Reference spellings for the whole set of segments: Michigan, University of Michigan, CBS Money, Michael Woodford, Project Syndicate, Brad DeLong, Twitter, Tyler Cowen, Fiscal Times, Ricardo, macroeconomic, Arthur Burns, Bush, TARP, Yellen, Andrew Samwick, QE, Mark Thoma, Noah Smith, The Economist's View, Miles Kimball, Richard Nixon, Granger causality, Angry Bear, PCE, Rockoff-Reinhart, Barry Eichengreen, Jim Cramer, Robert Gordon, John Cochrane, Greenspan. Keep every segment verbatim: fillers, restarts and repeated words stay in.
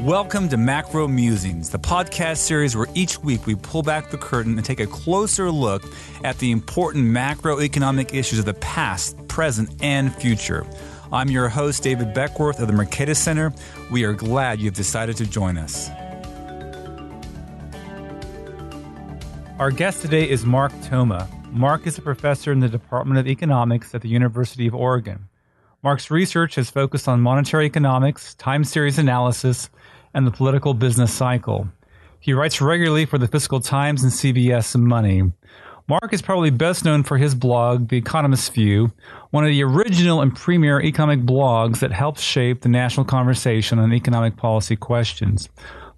Welcome to Macro Musings, the podcast series where each week we pull back the curtain and take a closer look at the important macroeconomic issues of the past, present, and future. I'm your host, David Beckworth of the Mercatus Center. We are glad you've decided to join us. Our guest today is Mark Thoma. Mark is a professor in the Department of Economics at the University of Oregon. Mark's research has focused on monetary economics, time series analysis, and the political business cycle. He writes regularly for the Fiscal Times and C B S Money. Mark is probably best known for his blog, The Economist's View, one of the original and premier economic blogs that helped shape the national conversation on economic policy questions.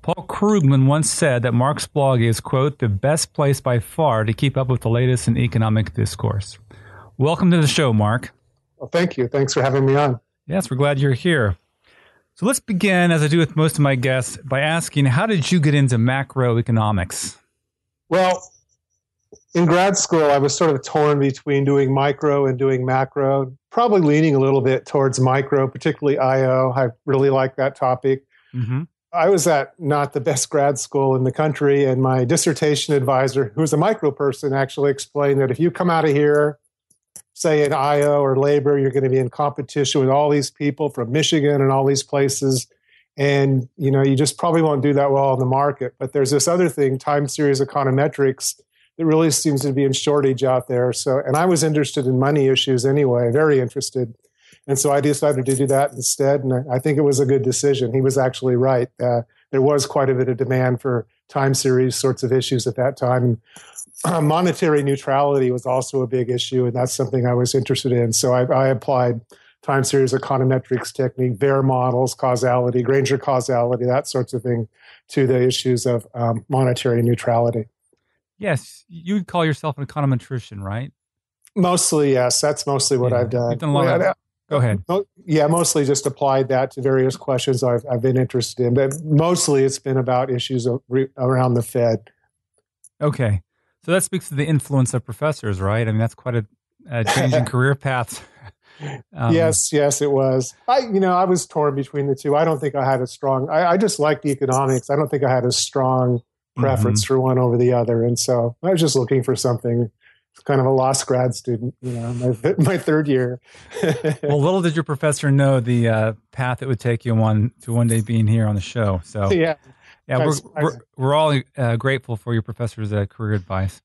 Paul Krugman once said that Mark's blog is, quote, the best place by far to keep up with the latest in economic discourse. Welcome to the show, Mark. Well, thank you. Thanks for having me on. Yes, we're glad you're here. So let's begin, as I do with most of my guests, by asking, how did you get into macroeconomics? Well, in grad school, I was sort of torn between doing micro and doing macro, probably leaning a little bit towards micro, particularly I O. I really like that topic. Mm-hmm. I was at not the best grad school in the country, and my dissertation advisor, who was a micro person, actually explained that if you come out of here, say in I O or labor, you're going to be in competition with all these people from Michigan and all these places. And, you know, you just probably won't do that well in the market. But there's this other thing, time series econometrics, that really seems to be in shortage out there. So, and I was interested in money issues anyway, very interested. And so I decided to do that instead. And I, I think it was a good decision. He was actually right. Uh, there was quite a bit of demand for time series sorts of issues at that time. Uh, monetary neutrality was also a big issue, and that's something I was interested in. So I, I applied time series econometrics technique, V A R models, causality, Granger causality, that sorts of thing, to the issues of um, monetary neutrality. Yes. You would call yourself an econometrician, right? Mostly, yes. That's mostly what yeah. I've done. You've done a lot well, of- Go ahead. Yeah, mostly just applied that to various questions I've, I've been interested in. But mostly it's been about issues around the Fed. Okay. So that speaks to the influence of professors, right? I mean, that's quite a, a change in career paths. Um, yes, yes, it was. I, you know, I was torn between the two. I don't think I had a strong, I, I just liked economics. I don't think I had a strong preference mm-hmm. for one over the other. And so I was just looking for something, kind of a lost grad student, you know, my, my third year. Well, little did your professor know the uh, path it would take you on to one day being here on the show. So yeah. Yeah, we're, we're, we're all uh, grateful for your professor's uh, career advice.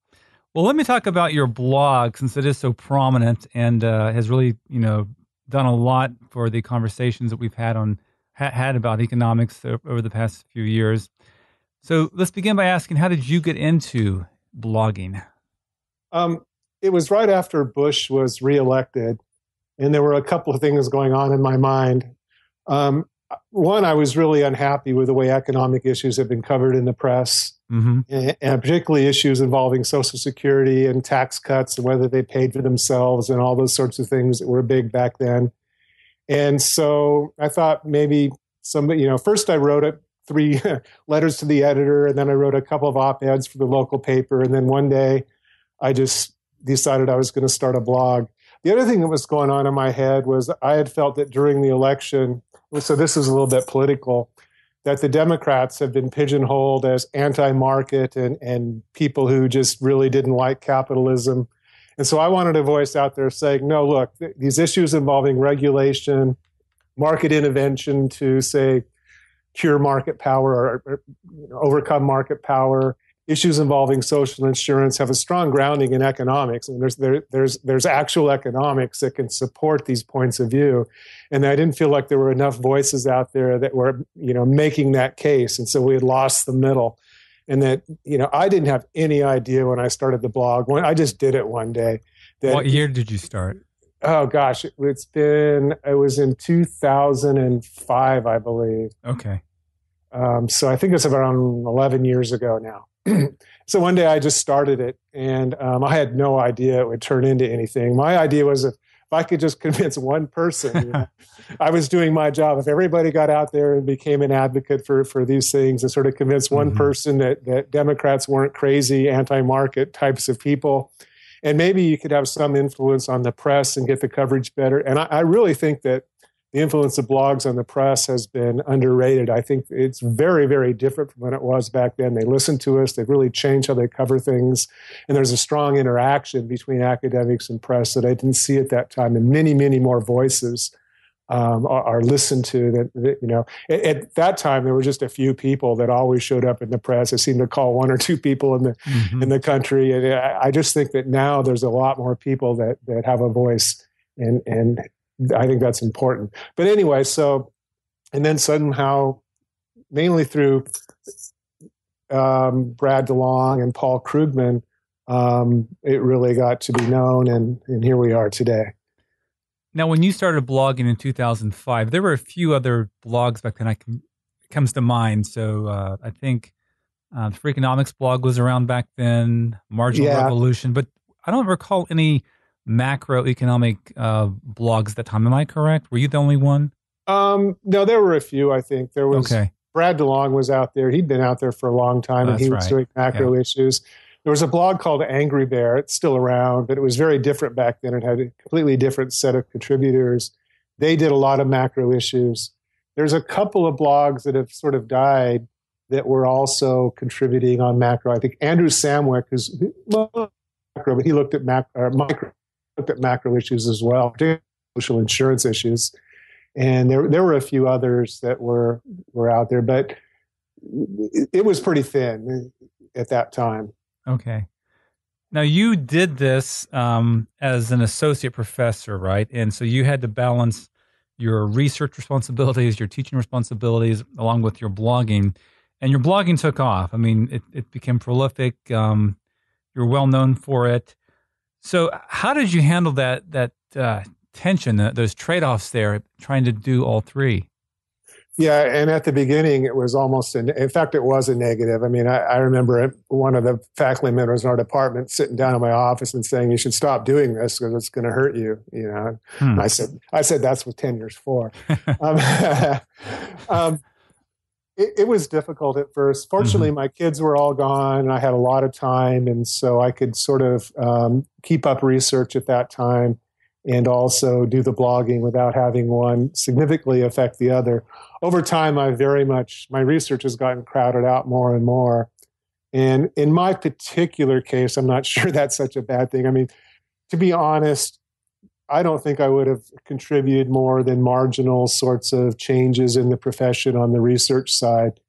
Well, let me talk about your blog, since it is so prominent and uh, has really, you know, done a lot for the conversations that we've had on ha- had about economics over the past few years. So let's begin by asking, how did you get into blogging? Um, it was right after Bush was reelected, and there were a couple of things going on in my mind. Um, One, I was really unhappy with the way economic issues have been covered in the press, mm-hmm. and, and particularly issues involving Social Security and tax cuts and whether they paid for themselves and all those sorts of things that were big back then. And so I thought maybe somebody, you know, first I wrote it, three letters to the editor, and then I wrote a couple of op-eds for the local paper. And then one day I just decided I was going to start a blog. The other thing that was going on in my head was I had felt that during the election, so this is a little bit political, that the Democrats have been pigeonholed as anti-market and, and people who just really didn't like capitalism. And so I wanted a voice out there saying, no, look, th- these issues involving regulation, market intervention to, say, cure market power or, or you know, overcome market power, issues involving social insurance have a strong grounding in economics, and there's there, there's there's actual economics that can support these points of view. And I didn't feel like there were enough voices out there that were, you know, making that case, and so we had lost the middle. And that, you know, I didn't have any idea when I started the blog. When I just did it one day. That, what year did you start? Oh gosh, it, it's been it was in two thousand five, I believe. Okay. Um, so I think it's around eleven years ago now. So one day I just started it, and um, I had no idea it would turn into anything. My idea was if, if I could just convince one person, you know, I was doing my job. If everybody got out there and became an advocate for, for these things and sort of convince mm-hmm. one person that, that Democrats weren't crazy anti-market types of people, and maybe you could have some influence on the press and get the coverage better. And I, I really think that the influence of blogs on the press has been underrated. I think it's very, very different from when it was back then. They listen to us. They've really changed how they cover things. And there's a strong interaction between academics and press that I didn't see at that time. And many, many more voices um, are, are listened to. That, that you know, at, at that time, there were just a few people that always showed up in the press. I seemed to call one or two people in the mm-hmm. in the country. And I, I just think that now there's a lot more people that that have a voice and and. I think that's important. But anyway, so, and then somehow, mainly through um, Brad DeLong and Paul Krugman, um, it really got to be known, and, and here we are today. Now, when you started blogging in two thousand five, there were a few other blogs back then I can, comes to mind. So uh, I think uh, the Freakonomics blog was around back then, Marginal yeah. Revolution, but I don't recall any macroeconomic uh, blogs at that time. Am I correct? Were you the only one? Um, no, there were a few, I think. There was okay. Brad DeLong was out there. He'd been out there for a long time, oh, and he was right. doing macro yeah. issues. There was a blog called Angry Bear. It's still around, but it was very different back then. It had a completely different set of contributors. They did a lot of macro issues. There's a couple of blogs that have sort of died that were also contributing on macro. I think Andrew Samwick, who's well, macro, but he looked at macro, or micro. looked at macro issues as well, particularly social insurance issues. And there there were a few others that were, were out there, but it, it was pretty thin at that time. Okay. Now, you did this um, as an associate professor, right? And so you had to balance your research responsibilities, your teaching responsibilities, along with your blogging. And your blogging took off. I mean, it, it became prolific. Um, you're well known for it. So how did you handle that that uh, tension, that, those trade-offs there, trying to do all three? Yeah, and at the beginning, it was almost, an, in fact, it was a negative. I mean, I, I remember one of the faculty members in our department sitting down in my office and saying, you should stop doing this because it's going to hurt you. You know, hmm. and I said, I said, that's what tenure's for. um, um, It, it was difficult at first. Fortunately, mm-hmm. my kids were all gone, and I had a lot of time, and so I could sort of um, keep up research at that time and also do the blogging without having one significantly affect the other. Over time, I very much, my research has gotten crowded out more and more. And in my particular case, I'm not sure that's such a bad thing. I mean, to be honest, I don't think I would have contributed more than marginal sorts of changes in the profession on the research side.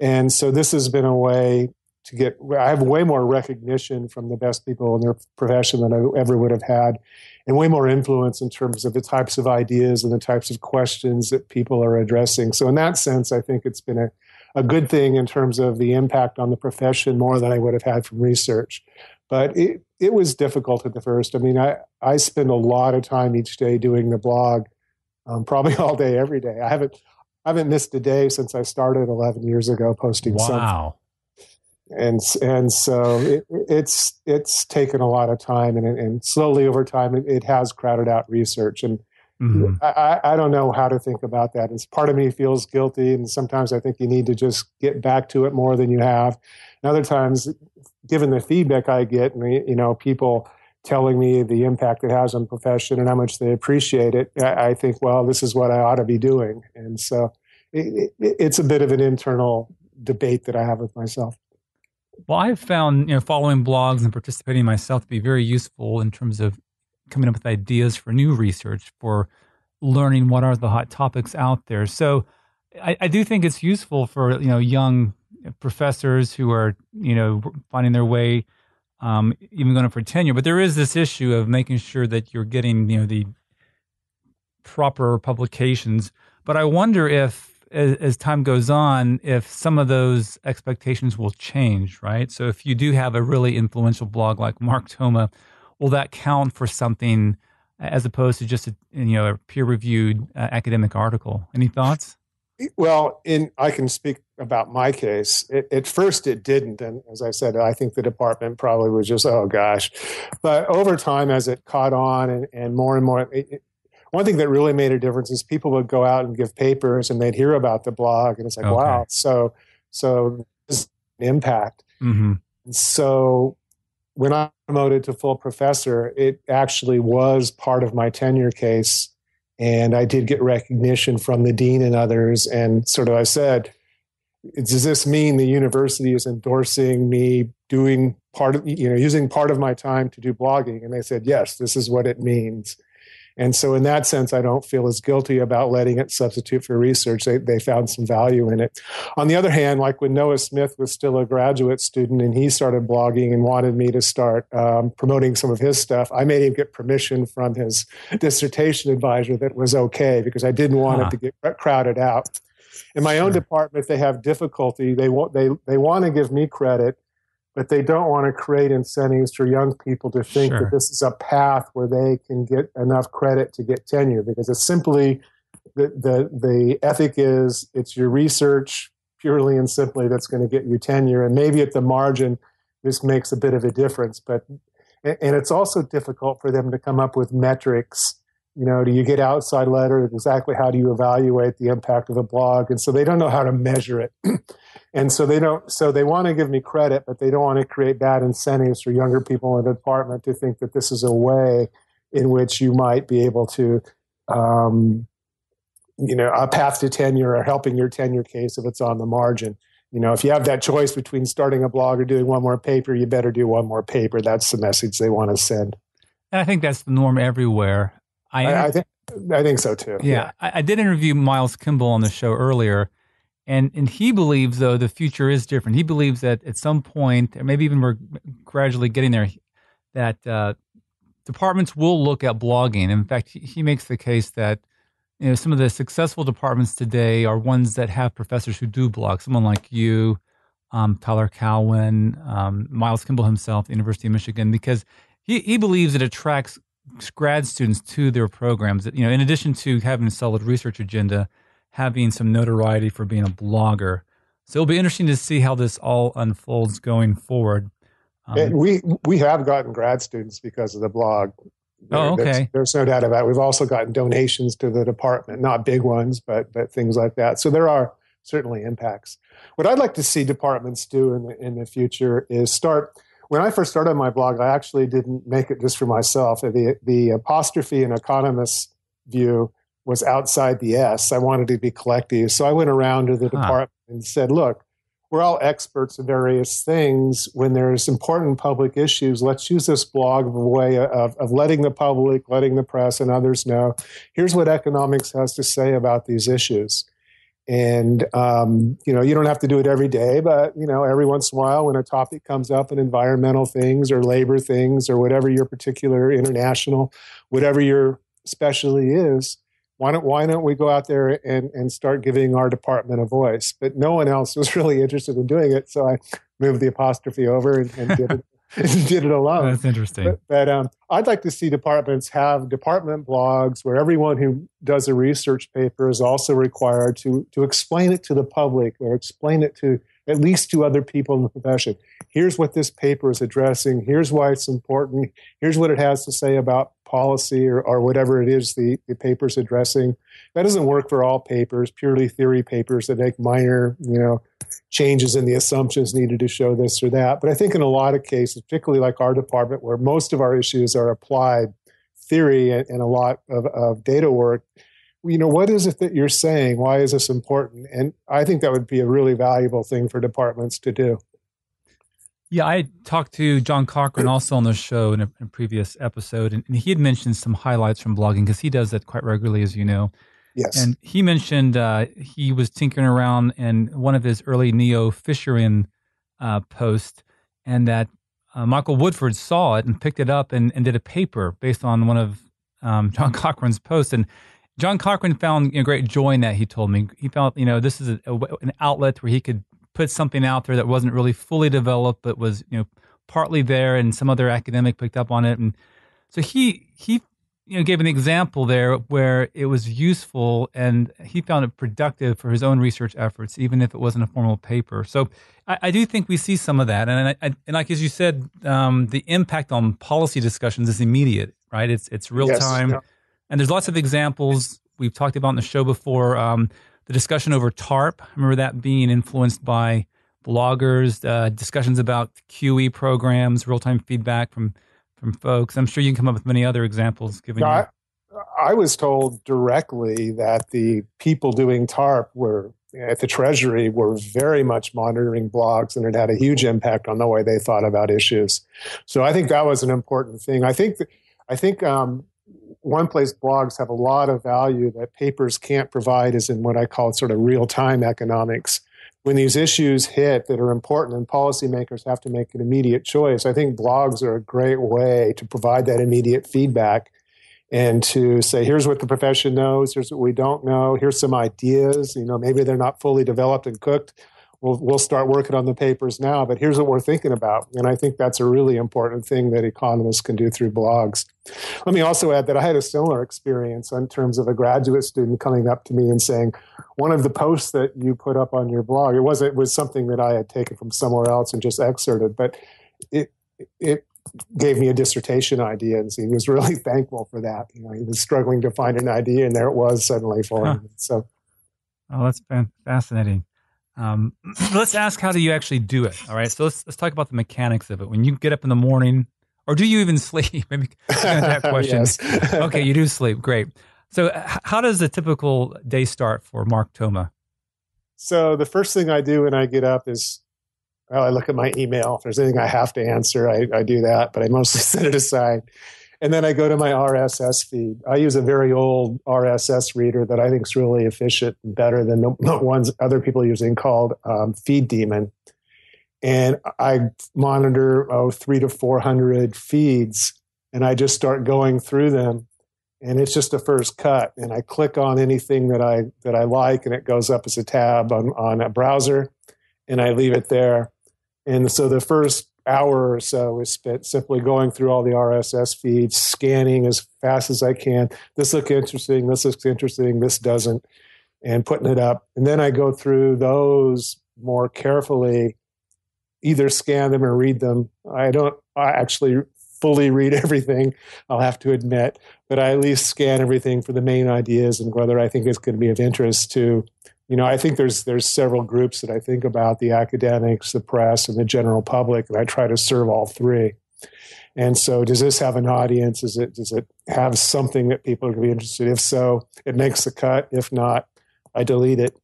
And so this has been a way to get, I have way more recognition from the best people in their profession than I ever would have had, and way more influence in terms of the types of ideas and the types of questions that people are addressing. So in that sense, I think it's been a, a good thing in terms of the impact on the profession more than I would have had from research. But it, it was difficult at the first. I mean, I, I spend a lot of time each day doing the blog, um, probably all day, every day. I haven't I haven't missed a day since I started eleven years ago posting wow. something. Wow. And and so it, it's it's taken a lot of time, and and slowly over time it, it has crowded out research. And mm-hmm. I, I don't know how to think about that. It's part of me feels guilty, and sometimes I think you need to just get back to it more than you have. And other times, given the feedback I get, and you know, people telling me the impact it has on the profession and how much they appreciate it, I, I think, well, this is what I ought to be doing. And so it, it, it's a bit of an internal debate that I have with myself. Well, I've found, you know, following blogs and participating myself to be very useful in terms of coming up with ideas for new research, for learning what are the hot topics out there. So I, I do think it's useful for, you know, young professors who are, you know, finding their way, um, even going up for tenure. But there is this issue of making sure that you're getting, you know, the proper publications. But I wonder if, as, as time goes on, if some of those expectations will change, right? So if you do have a really influential blog like Mark Thoma, will that count for something as opposed to just a, you know, a peer-reviewed uh, academic article? Any thoughts? Well, in I can speak about my case. It, at first, it didn't, and as I said, I think the department probably was just, oh gosh. But over time, as it caught on, and, and more and more, it, it, one thing that really made a difference is people would go out and give papers, and they'd hear about the blog, and it's like, okay. wow, so so this is an impact. Mm-hmm. So when I promoted to full professor, it actually was part of my tenure case. And I did get recognition from the dean and others. And sort of I said, does this mean the university is endorsing me doing part of, you know, using part of my time to do blogging? And they said, yes, this is what it means. And so in that sense, I don't feel as guilty about letting it substitute for research. They, they found some value in it. On the other hand, like when Noah Smith was still a graduate student and he started blogging and wanted me to start um, promoting some of his stuff, I made him get permission from his dissertation advisor that it was okay because I didn't want huh. it to get crowded out. In my sure. own department, they have difficulty. They want, they, they want to give me credit, but they don't want to create incentives for young people to think sure. that this is a path where they can get enough credit to get tenure, because it's simply the, the, the ethic is it's your research purely and simply that's going to get you tenure. And maybe at the margin, this makes a bit of a difference, but, and it's also difficult for them to come up with metrics. You know, do you get outside letter? Exactly how do you evaluate the impact of a blog? And so they don't know how to measure it. And so they don't, so they want to give me credit, but they don't want to create bad incentives for younger people in the department to think that this is a way in which you might be able to, um, you know, a path to tenure or helping your tenure case if it's on the margin. You know, if you have that choice between starting a blog or doing one more paper, you better do one more paper. That's the message they want to send. And I think that's the norm everywhere. I, I, I, think, I think so, too. Yeah. yeah. I, I did interview Miles Kimball on the show earlier, and and he believes, though, the future is different. He believes that at some point, or maybe even we're gradually getting there, that uh, departments will look at blogging. In fact, he, he makes the case that you know some of the successful departments today are ones that have professors who do blog. Someone like you, um, Tyler Cowen, um, Miles Kimball himself, the University of Michigan, because he, he believes it attracts grad students to their programs. You know, in addition to having a solid research agenda, having some notoriety for being a blogger. So it'll be interesting to see how this all unfolds going forward. Um, and we we have gotten grad students because of the blog. Oh, okay. There's, there's no doubt about it. We've also gotten donations to the department, not big ones, but but things like that. So there are certainly impacts. What I'd like to see departments do in the, in the future is start. When I first started my blog, I actually didn't make it just for myself. The, the apostrophe in Economist's View was outside the S. I wanted to be collective. So I went around to the huh. department and said, look, we're all experts in various things. When there's important public issues, let's use this blog as a way of, of letting the public, letting the press and others know, here's what economics has to say about these issues. And, um, you know, you don't have to do it every day, but, you know, every once in a while when a topic comes up in environmental things or labor things or whatever your particular international, whatever your specialty is, why don't, why don't we go out there and, and start giving our department a voice? But no one else was really interested in doing it. So I moved the apostrophe over and, and did it. did it alone. That's interesting. But, but um, I'd like to see departments have department blogs where everyone who does a research paper is also required to to explain it to the public or explain it to at least to other people in the profession. Here's what this paper is addressing. Here's why it's important. Here's what it has to say about policy or, or whatever it is the, the paper's addressing. That doesn't work for all papers, purely theory papers that make minor, you know, changes in the assumptions needed to show this or that. But I think in a lot of cases, particularly like our department where most of our issues are applied theory and, and a lot of, of data work, you know, what is it that you're saying? Why is this important? And I think that would be a really valuable thing for departments to do. Yeah, I talked to John Cochrane also on the show in a, in a previous episode, and, and he had mentioned some highlights from blogging because he does that quite regularly, as you know. Yes. And he mentioned uh, he was tinkering around in one of his early neo-fisherian uh, posts, and that uh, Michael Woodford saw it and picked it up and, and did a paper based on one of um, John Cochrane's posts. And John Cochrane found you know, great joy in that, he told me. He felt, you know, this is a, a, an outlet where he could put something out there that wasn't really fully developed, but was, you know, partly there and some other academic picked up on it. And so he, he you know, gave an example there where it was useful and he found it productive for his own research efforts, even if it wasn't a formal paper. So I, I do think we see some of that. And, I, I, and like, as you said, um, the impact on policy discussions is immediate, right? It's, it's real yes, time. Yeah. And there's lots of examples we've talked about in the show before. Um, the discussion over TARP, I remember that being influenced by bloggers, uh, discussions about Q E programs, real-time feedback from, from folks. I'm sure you can come up with many other examples. Given no, I, I was told directly that the people doing TARP were at the Treasury were very much monitoring blogs, and it had a huge impact on the way they thought about issues. So I think that was an important thing. I think that, I think um, one place blogs have a lot of value that papers can't provide is in what I call sort of real-time economics. When these issues hit that are important and policymakers have to make an immediate choice, I think blogs are a great way to provide that immediate feedback and to say, here's what the profession knows, here's what we don't know, here's some ideas. You know, maybe they're not fully developed and cooked. We'll, we'll start working on the papers now, but here's what we're thinking about. And I think that's a really important thing that economists can do through blogs. Let me also add that I had a similar experience in terms of a graduate student coming up to me and saying, one of the posts that you put up on your blog, it was, it was something that I had taken from somewhere else and just excerpted, but it it gave me a dissertation idea, and so he was really thankful for that. You know, he was struggling to find an idea, and there it was suddenly for him. Huh. So, oh, that's been fascinating. Um, let's ask, how do you actually do it? All right. So let's, let's talk about the mechanics of it. When you get up in the morning, or do you even sleep? Maybe that question. Okay. You do sleep. Great. So how does the typical day start for Mark Thoma? So the first thing I do when I get up is, well, I look at my email. If there's anything I have to answer, I, I do that, but I mostly set it aside. And then I go to my R S S feed. I use a very old R S S reader that I think is really efficient and better than the, the ones other people are using called um, Feed Demon. And I monitor oh, three to four hundred feeds, and I just start going through them. And it's just a first cut. And I click on anything that I that I like, and it goes up as a tab on, on a browser, and I leave it there. And so the first hour or so is spent simply going through all the R S S feeds, scanning as fast as I can. This looks interesting, this looks interesting, this doesn't, and putting it up. And then I go through those more carefully, either scan them or read them. I don't I actually fully read everything, I'll have to admit, but I at least scan everything for the main ideas and whether I think it's going to be of interest to. You know, I think there's there's several groups that I think about, the academics, the press, and the general public, and I try to serve all three. And so does this have an audience? Is it, does it have something that people are going to be interested in? If so, it makes the cut. If not, I delete it.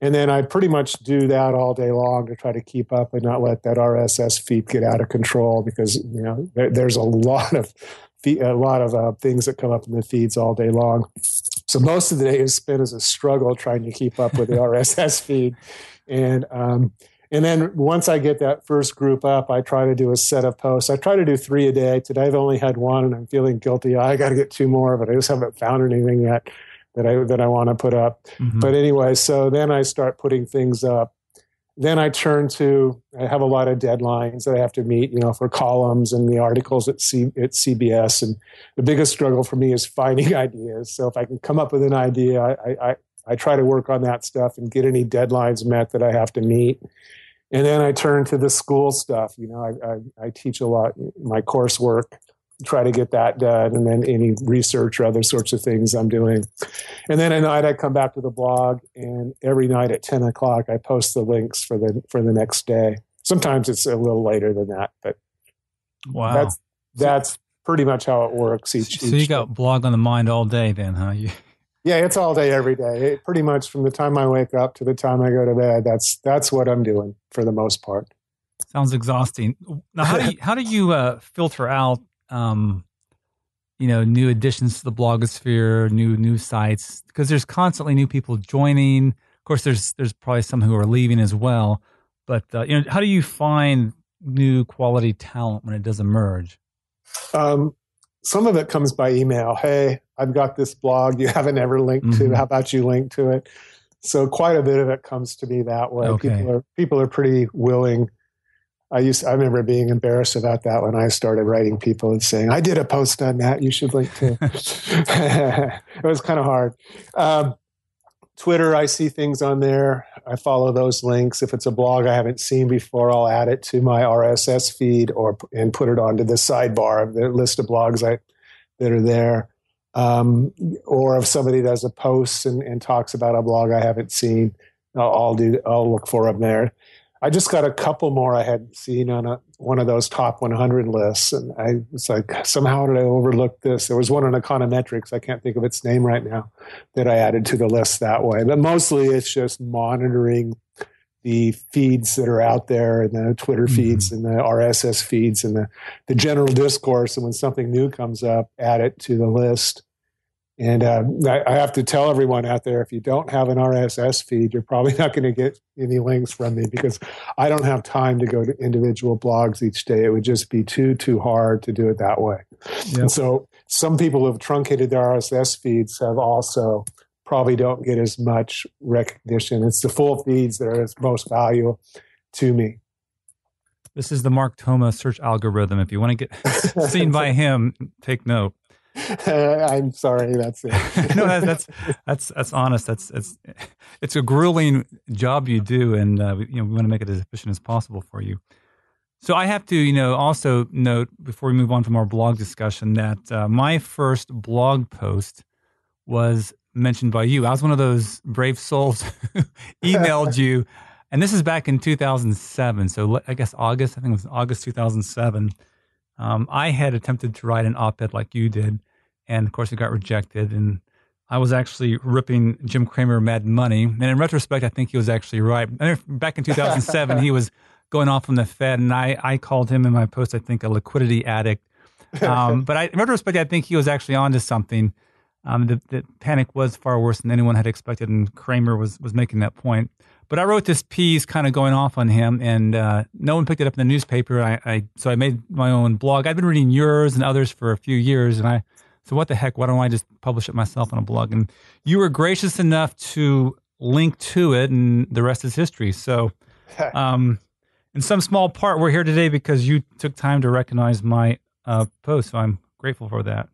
And then I pretty much do that all day long to try to keep up and not let that R S S feed get out of control, because, you know, there, there's a lot of a lot of uh, things that come up in the feeds all day long. So most of the day is spent as a struggle trying to keep up with the R S S feed. And um, and then once I get that first group up, I try to do a set of posts. I try to do three a day. Today I've only had one, and I'm feeling guilty. I got to get two more, but I just haven't found anything yet that I that I want to put up. Mm-hmm. But anyway, so then I start putting things up. Then I turn to, I have a lot of deadlines that I have to meet, you know, for columns and the articles at, C, at C B S. And the biggest struggle for me is finding ideas. So if I can come up with an idea, I, I, I try to work on that stuff and get any deadlines met that I have to meet. And then I turn to the school stuff. You know, I, I, I teach a lot, my coursework, try to get that done. And then any research or other sorts of things I'm doing. And then at night I come back to the blog, and every night at ten o'clock I post the links for the for the next day. Sometimes it's a little later than that, but wow, that's that's pretty much how it works. Each so each you got day. Blog on the mind all day, then, huh? You... Yeah, it's all day, every day. It, pretty much from the time I wake up to the time I go to bed. That's that's what I'm doing for the most part. Sounds exhausting. Now, how do you, how do you uh, filter out? Um, you know, new additions to the blogosphere, new new sites, because there's constantly new people joining. Of course, there's there's probably some who are leaving as well. But uh, you know, how do you find new quality talent when it does emerge? Um, some of it comes by email. Hey, I've got this blog you haven't ever linked mm-hmm. to. How about you link to it? So quite a bit of it comes to me that way. Okay. People are people are pretty willing. I used. I remember being embarrassed about that when I started writing people and saying, I did a post on that. You should link to it. It was kind of hard. Um, Twitter, I see things on there. I follow those links. If it's a blog I haven't seen before, I'll add it to my R S S feed or and put it onto the sidebar of the list of blogs I, that are there. Um, or if somebody does a post and, and talks about a blog I haven't seen, I'll, I'll do. I'll look for them there. I just got a couple more I had seen on a, one of those top one hundred lists. And I was like, somehow did I overlook this? There was one on econometrics. I can't think of its name right now that I added to the list that way. But mostly it's just monitoring the feeds that are out there and the Twitter feeds mm-hmm. and the R S S feeds and the, the general discourse. And when something new comes up, add it to the list. And uh, I, I have to tell everyone out there, if you don't have an R S S feed, you're probably not going to get any links from me because I don't have time to go to individual blogs each day. It would just be too, too hard to do it that way. Yep. And so some people who have truncated their R S S feeds have also probably don't get as much recognition. It's the full feeds that are most valuable to me. This is the Mark Thoma search algorithm. If you want to get seen by him, take note. Uh, I'm sorry. That's it. No, that's, that's that's that's honest. That's it's it's a grueling job you do, and uh, we, you know we want to make it as efficient as possible for you. So I have to, you know, also note before we move on from our blog discussion that uh, my first blog post was mentioned by you. I was one of those brave souls who emailed you, and this is back in two thousand seven. So I guess August. I think it was August two thousand seven. Um, I had attempted to write an op-ed like you did, and of course it got rejected, and I was actually ripping Jim Cramer mad money, and in retrospect, I think he was actually right. Back in two thousand seven, he was going off on the Fed, and I, I called him in my post, I think, a liquidity addict. Um, but I, in retrospect, I think he was actually onto something. Um, the, the panic was far worse than anyone had expected, and Cramer was, was making that point. But I wrote this piece kind of going off on him, and uh, no one picked it up in the newspaper. I, I so I made my own blog. I've been reading yours and others for a few years, and I so what the heck? Why don't I just publish it myself on a blog? And you were gracious enough to link to it, and the rest is history. So um, in some small part, we're here today because you took time to recognize my uh, post, so I'm grateful for that.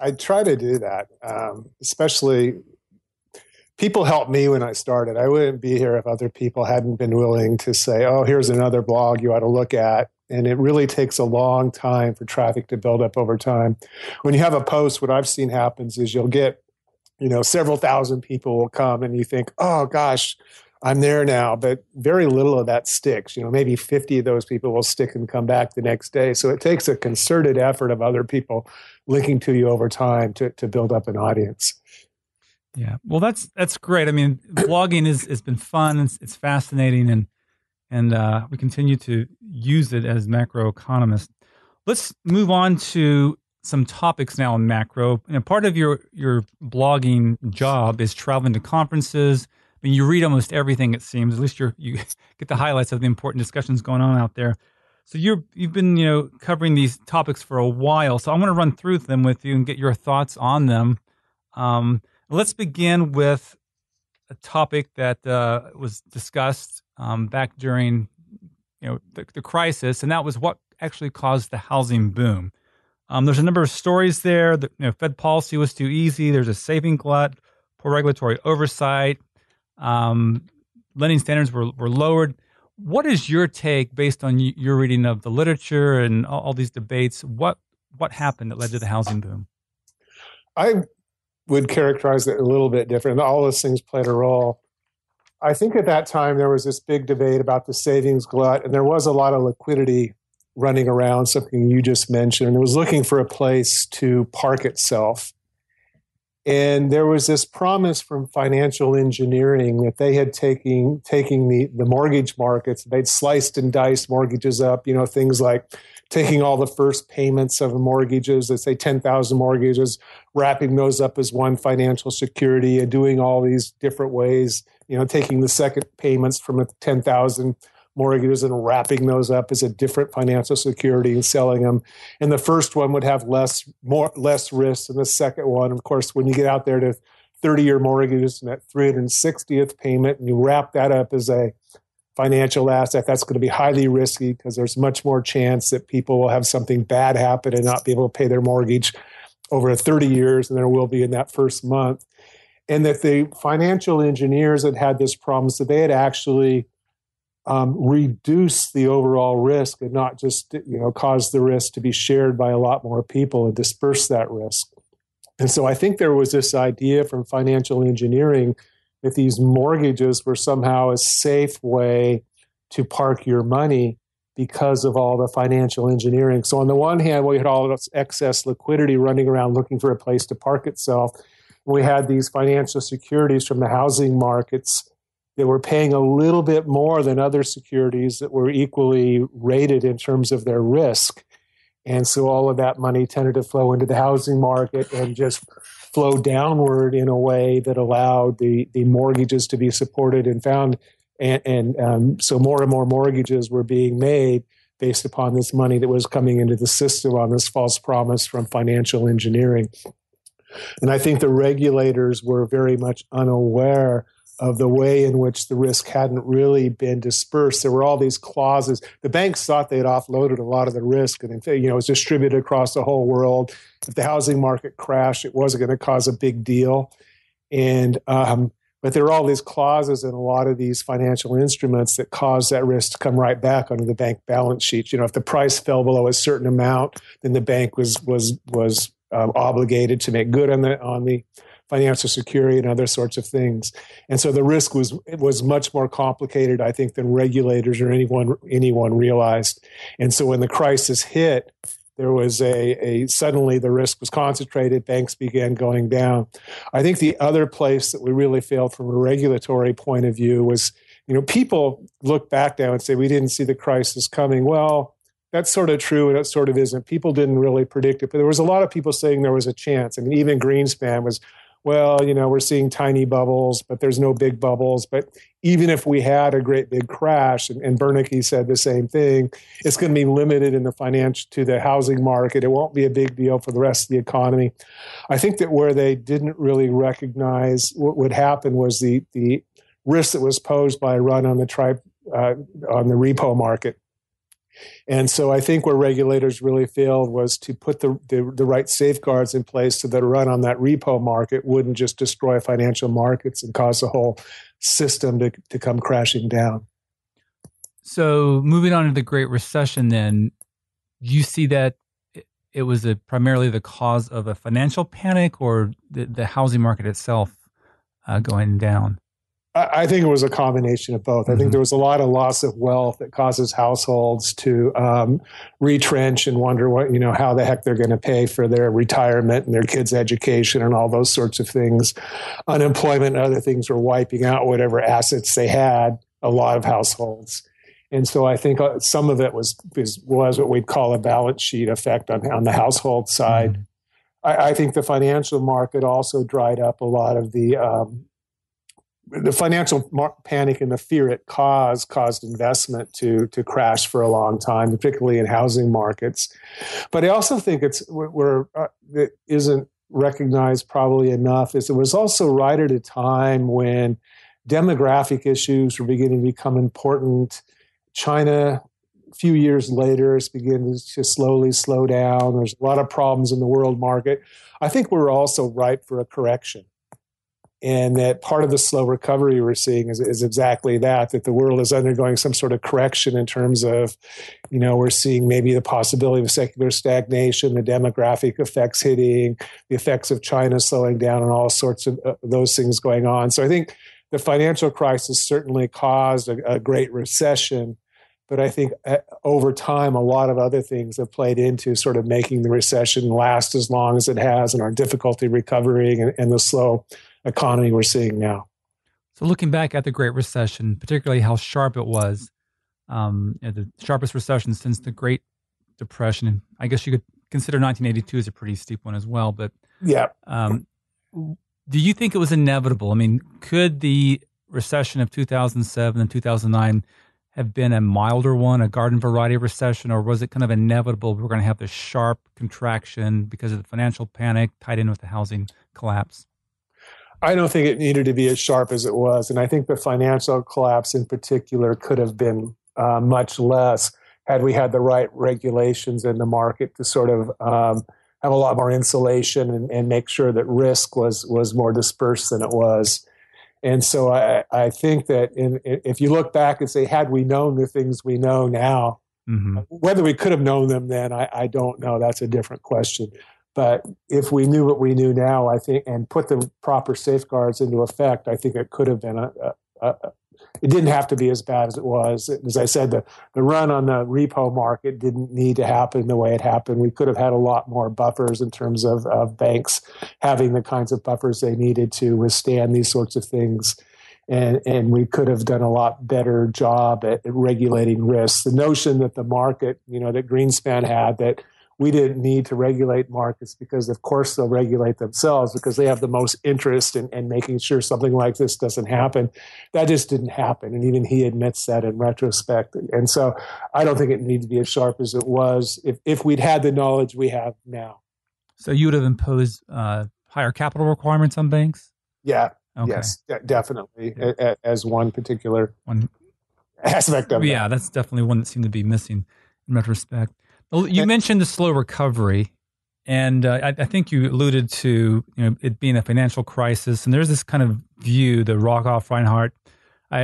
I try to do that, um, especially... People helped me when I started. I wouldn't be here if other people hadn't been willing to say, oh, here's another blog you ought to look at. And it really takes a long time for traffic to build up over time. When you have a post, what I've seen happens is you'll get, you know, several thousand people will come and you think, oh, gosh, I'm there now. But very little of that sticks. You know, maybe fifty of those people will stick and come back the next day. So it takes a concerted effort of other people linking to you over time to, to build up an audience. Yeah. Well, that's, that's great. I mean, blogging is, it's been fun. It's, it's fascinating. And, and, uh, we continue to use it as macroeconomists. Let's move on to some topics now in macro. And part of your, your blogging job is traveling to conferences. I mean, you read almost everything, it seems, at least you're, you get the highlights of the important discussions going on out there. So you're, you've been, you know, covering these topics for a while. So I'm going to run through them with you and get your thoughts on them. Um, Let's begin with a topic that uh, was discussed um, back during, you know, the, the crisis, and that was what actually caused the housing boom. Um, there's a number of stories there. The, you know, Fed policy was too easy. There's a saving glut, poor regulatory oversight, um, lending standards were, were lowered. What is your take based on your reading of the literature and all, all these debates? What what happened that led to the housing boom? I. would characterize it a little bit different. All those things played a role. I think at that time there was this big debate about the savings glut, and there was a lot of liquidity running around, something you just mentioned. It was looking for a place to park itself. And there was this promise from financial engineering that they had taken taking the, the mortgage markets, they'd sliced and diced mortgages up, you know, things like taking all the first payments of mortgages, let's say ten thousand mortgages, wrapping those up as one financial security and doing all these different ways, you know, taking the second payments from ten thousand mortgages and wrapping those up as a different financial security and selling them. And the first one would have less more less risk than the second one. Of course, when you get out there to thirty-year mortgages and that three hundred sixtieth payment, and you wrap that up as a financial asset, that's going to be highly risky because there's much more chance that people will have something bad happen and not be able to pay their mortgage over thirty years than there will be in that first month. And that the financial engineers had had this problem, so they had actually um, reduced the overall risk and not just, you know, caused the risk to be shared by a lot more people and disperse that risk. And so I think there was this idea from financial engineering that these mortgages were somehow a safe way to park your money because of all the financial engineering. So on the one hand, we had all this excess liquidity running around looking for a place to park itself. We had these financial securities from the housing markets that were paying a little bit more than other securities that were equally rated in terms of their risk. And so all of that money tended to flow into the housing market and just flow downward in a way that allowed the, the mortgages to be supported and found. And, and um, so more and more mortgages were being made based upon this money that was coming into the system on this false promise from financial engineering. And I think the regulators were very much unaware of the way in which the risk hadn't really been dispersed. There were all these clauses. The banks thought they had offloaded a lot of the risk, and you know, it was distributed across the whole world. If the housing market crashed, it wasn't going to cause a big deal. And um, but there were all these clauses in a lot of these financial instruments that caused that risk to come right back onto the bank balance sheet. You know, if the price fell below a certain amount, then the bank was was was uh, obligated to make good on the on the. financial security and other sorts of things. And so the risk was it was much more complicated, I think, than regulators or anyone anyone realized. And so when the crisis hit, there was a, a suddenly the risk was concentrated, banks began going down. I think the other place that we really failed from a regulatory point of view was, you know, people look back now and say, we didn't see the crisis coming. Well, that's sort of true, and it sort of isn't. People didn't really predict it, but there was a lot of people saying there was a chance. I mean, even Greenspan was, well, you know, we're seeing tiny bubbles, but there's no big bubbles. But even if we had a great big crash, and, and Bernanke said the same thing, it's going to be limited in the financial to the housing market. It won't be a big deal for the rest of the economy. I think that where they didn't really recognize what would happen was the the risk that was posed by a run on the tri- uh, on the repo market. And so I think where regulators really failed was to put the, the, the right safeguards in place so that a run on that repo market wouldn't just destroy financial markets and cause the whole system to, to come crashing down. So moving on to the Great Recession then, you see that it was a, primarily the cause of a financial panic or the, the housing market itself uh, going down? I think it was a combination of both. I think there was a lot of loss of wealth that causes households to um, retrench and wonder what, you know, how the heck they're going to pay for their retirement and their kids' education and all those sorts of things. Unemployment and other things were wiping out whatever assets they had, a lot of households. And so I think some of it was was what we'd call a balance sheet effect on, on the household side. Mm-hmm. I, I think the financial market also dried up a lot of the um, The financial mar- panic and the fear it caused caused investment to to crash for a long time, particularly in housing markets. But I also think it's where uh, it isn't recognized probably enough is it was also right at a time when demographic issues were beginning to become important. China, a few years later, is beginning to slowly slow down. There's a lot of problems in the world market. I think we're also ripe for a correction. And that part of the slow recovery we're seeing is, is exactly that, that the world is undergoing some sort of correction in terms of, you know, we're seeing maybe the possibility of secular stagnation, the demographic effects hitting, the effects of China slowing down and all sorts of uh, those things going on. So I think the financial crisis certainly caused a, a great recession, but I think uh, over time, a lot of other things have played into sort of making the recession last as long as it has and our difficulty recovering and, and the slow economy we're seeing now. So looking back at the Great Recession, particularly how sharp it was, um, you know, the sharpest recession since the Great Depression, and I guess you could consider nineteen eighty-two as a pretty steep one as well, but yeah. Um, do you think it was inevitable? I mean, could the recession of two thousand seven and two thousand nine have been a milder one, a garden variety recession, or was it kind of inevitable we're going to have this sharp contraction because of the financial panic tied in with the housing collapse? I don't think it needed to be as sharp as it was. And I think the financial collapse in particular could have been uh, much less had we had the right regulations in the market to sort of um, have a lot more insulation and, and make sure that risk was was more dispersed than it was. And so I, I think that in, if you look back and say, had we known the things we know now, mm-hmm. whether we could have known them then, I, I don't know. That's a different question. But if we knew what we knew now, I think, and put the proper safeguards into effect, I think it could have been a, a, a it it didn't have to be as bad as it was. As I said, the, the run on the repo market didn't need to happen the way it happened. We could have had a lot more buffers in terms of, of banks having the kinds of buffers they needed to withstand these sorts of things. And, and we could have done a lot better job at, at regulating risks. The notion that the market, you know, that Greenspan had, that we didn't need to regulate markets because, of course, they'll regulate themselves because they have the most interest in, in making sure something like this doesn't happen. That just didn't happen. And even he admits that in retrospect. And so I don't think it needed to be as sharp as it was if, if we'd had the knowledge we have now. So you would have imposed uh, higher capital requirements on banks? Yeah. Okay. Yes, de- definitely, yeah. a- a- as one particular one aspect of it. Yeah, that. that's definitely one that seemed to be missing in retrospect. You mentioned the slow recovery, and uh, I, I think you alluded to you know, it being a financial crisis. And there's this kind of view, the Rockoff-Reinhart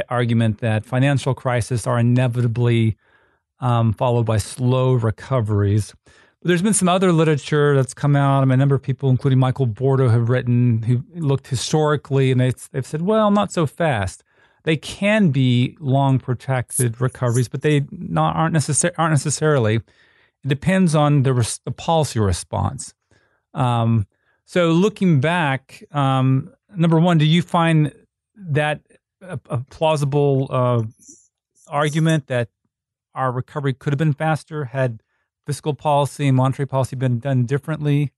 argument, that financial crises are inevitably um, followed by slow recoveries. But there's been some other literature that's come out. I mean, a number of people, including Michael Bordo, have written, who looked historically, and they, they've said, well, not so fast. They can be long protracted recoveries, but they not, aren't, necessar- aren't necessarily. It depends on the, res- the policy response. Um, so looking back, um, number one, do you find that a, a plausible uh, argument that our recovery could have been faster had fiscal policy and monetary policy been done differently?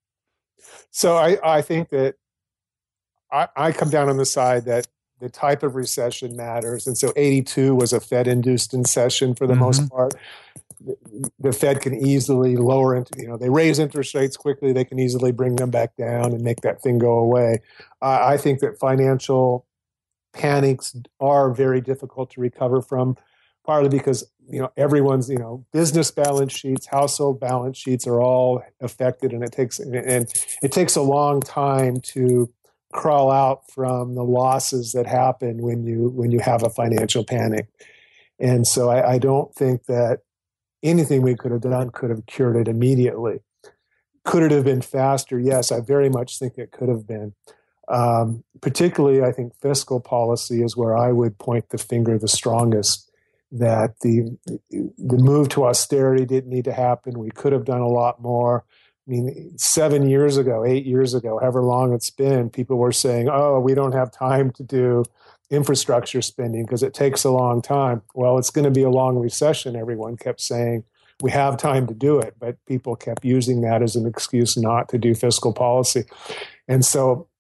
So I, I think that I, I come down on the side that the type of recession matters. And so eighty-two was a Fed-induced recession for the mm-hmm. most part. The Fed can easily lower, you know, they raise interest rates quickly. They can easily bring them back down and make that thing go away. Uh, I think that financial panics are very difficult to recover from, partly because, you know, everyone's, you know, business balance sheets, household balance sheets are all affected, and it takes and it takes a long time to crawl out from the losses that happen when you when you have a financial panic. And so I, I don't think that anything we could have done could have cured it immediately. Could it have been faster? Yes, I very much think it could have been. Um, particularly, I think fiscal policy is where I would point the finger the strongest, that the the move to austerity didn't need to happen. We could have done a lot more. I mean, seven years ago, eight years ago, however long it's been, people were saying, oh, we don't have time to do infrastructure spending because it takes a long time. Well, it's going to be a long recession, everyone kept saying. We have time to do it, but people kept using that as an excuse not to do fiscal policy. And so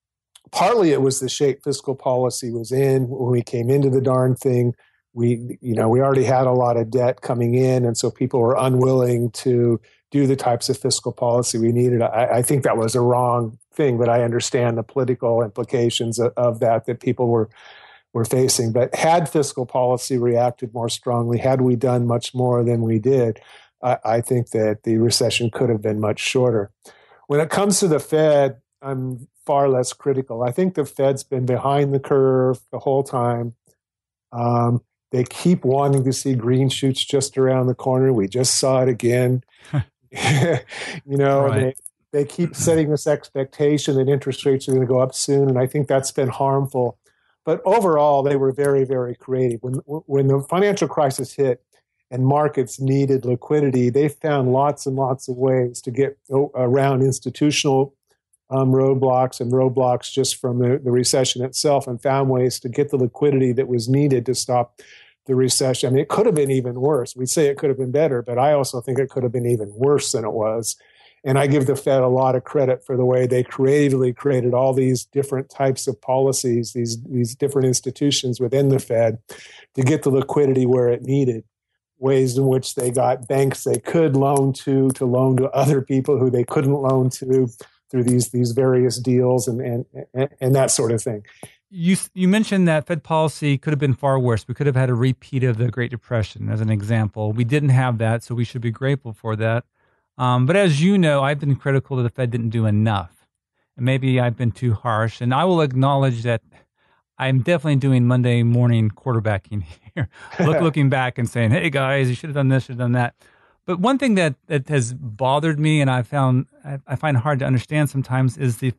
partly it was the shape fiscal policy was in. When we came into the darn thing, we, you know, we already had a lot of debt coming in, and so people were unwilling to do the types of fiscal policy we needed. I, I think that was a wrong thing, but I understand the political implications of, of that that people were we're facing. But had fiscal policy reacted more strongly, had we done much more than we did, I, I think that the recession could have been much shorter. When it comes to the Fed, I'm far less critical. I think the Fed's been behind the curve the whole time. Um, they keep wanting to see green shoots just around the corner. We just saw it again. you know, right. they, they keep setting this expectation that interest rates are going to go up soon, and I think that's been harmful. But overall, they were very, very creative. When, when the financial crisis hit and markets needed liquidity, they found lots and lots of ways to get around institutional um, roadblocks and roadblocks just from the, the recession itself, and found ways to get the liquidity that was needed to stop the recession. I mean, it could have been even worse. We'd say it could have been better, but I also think it could have been even worse than it was. And I give the Fed a lot of credit for the way they creatively created all these different types of policies, these these different institutions within the Fed to get the liquidity where it needed, ways in which they got banks they could loan to, to loan to other people who they couldn't loan to through these these various deals and and, and that sort of thing. You, you mentioned that Fed policy could have been far worse. We could have had a repeat of the Great Depression as an example. We didn't have that, so we should be grateful for that. Um, but as you know, I've been critical that the Fed didn't do enough. And maybe I've been too harsh. And I will acknowledge that I'm definitely doing Monday morning quarterbacking here, Look, looking back and saying, hey, guys, you should have done this, should have done that. But one thing that, that has bothered me and I found I, I find hard to understand sometimes is the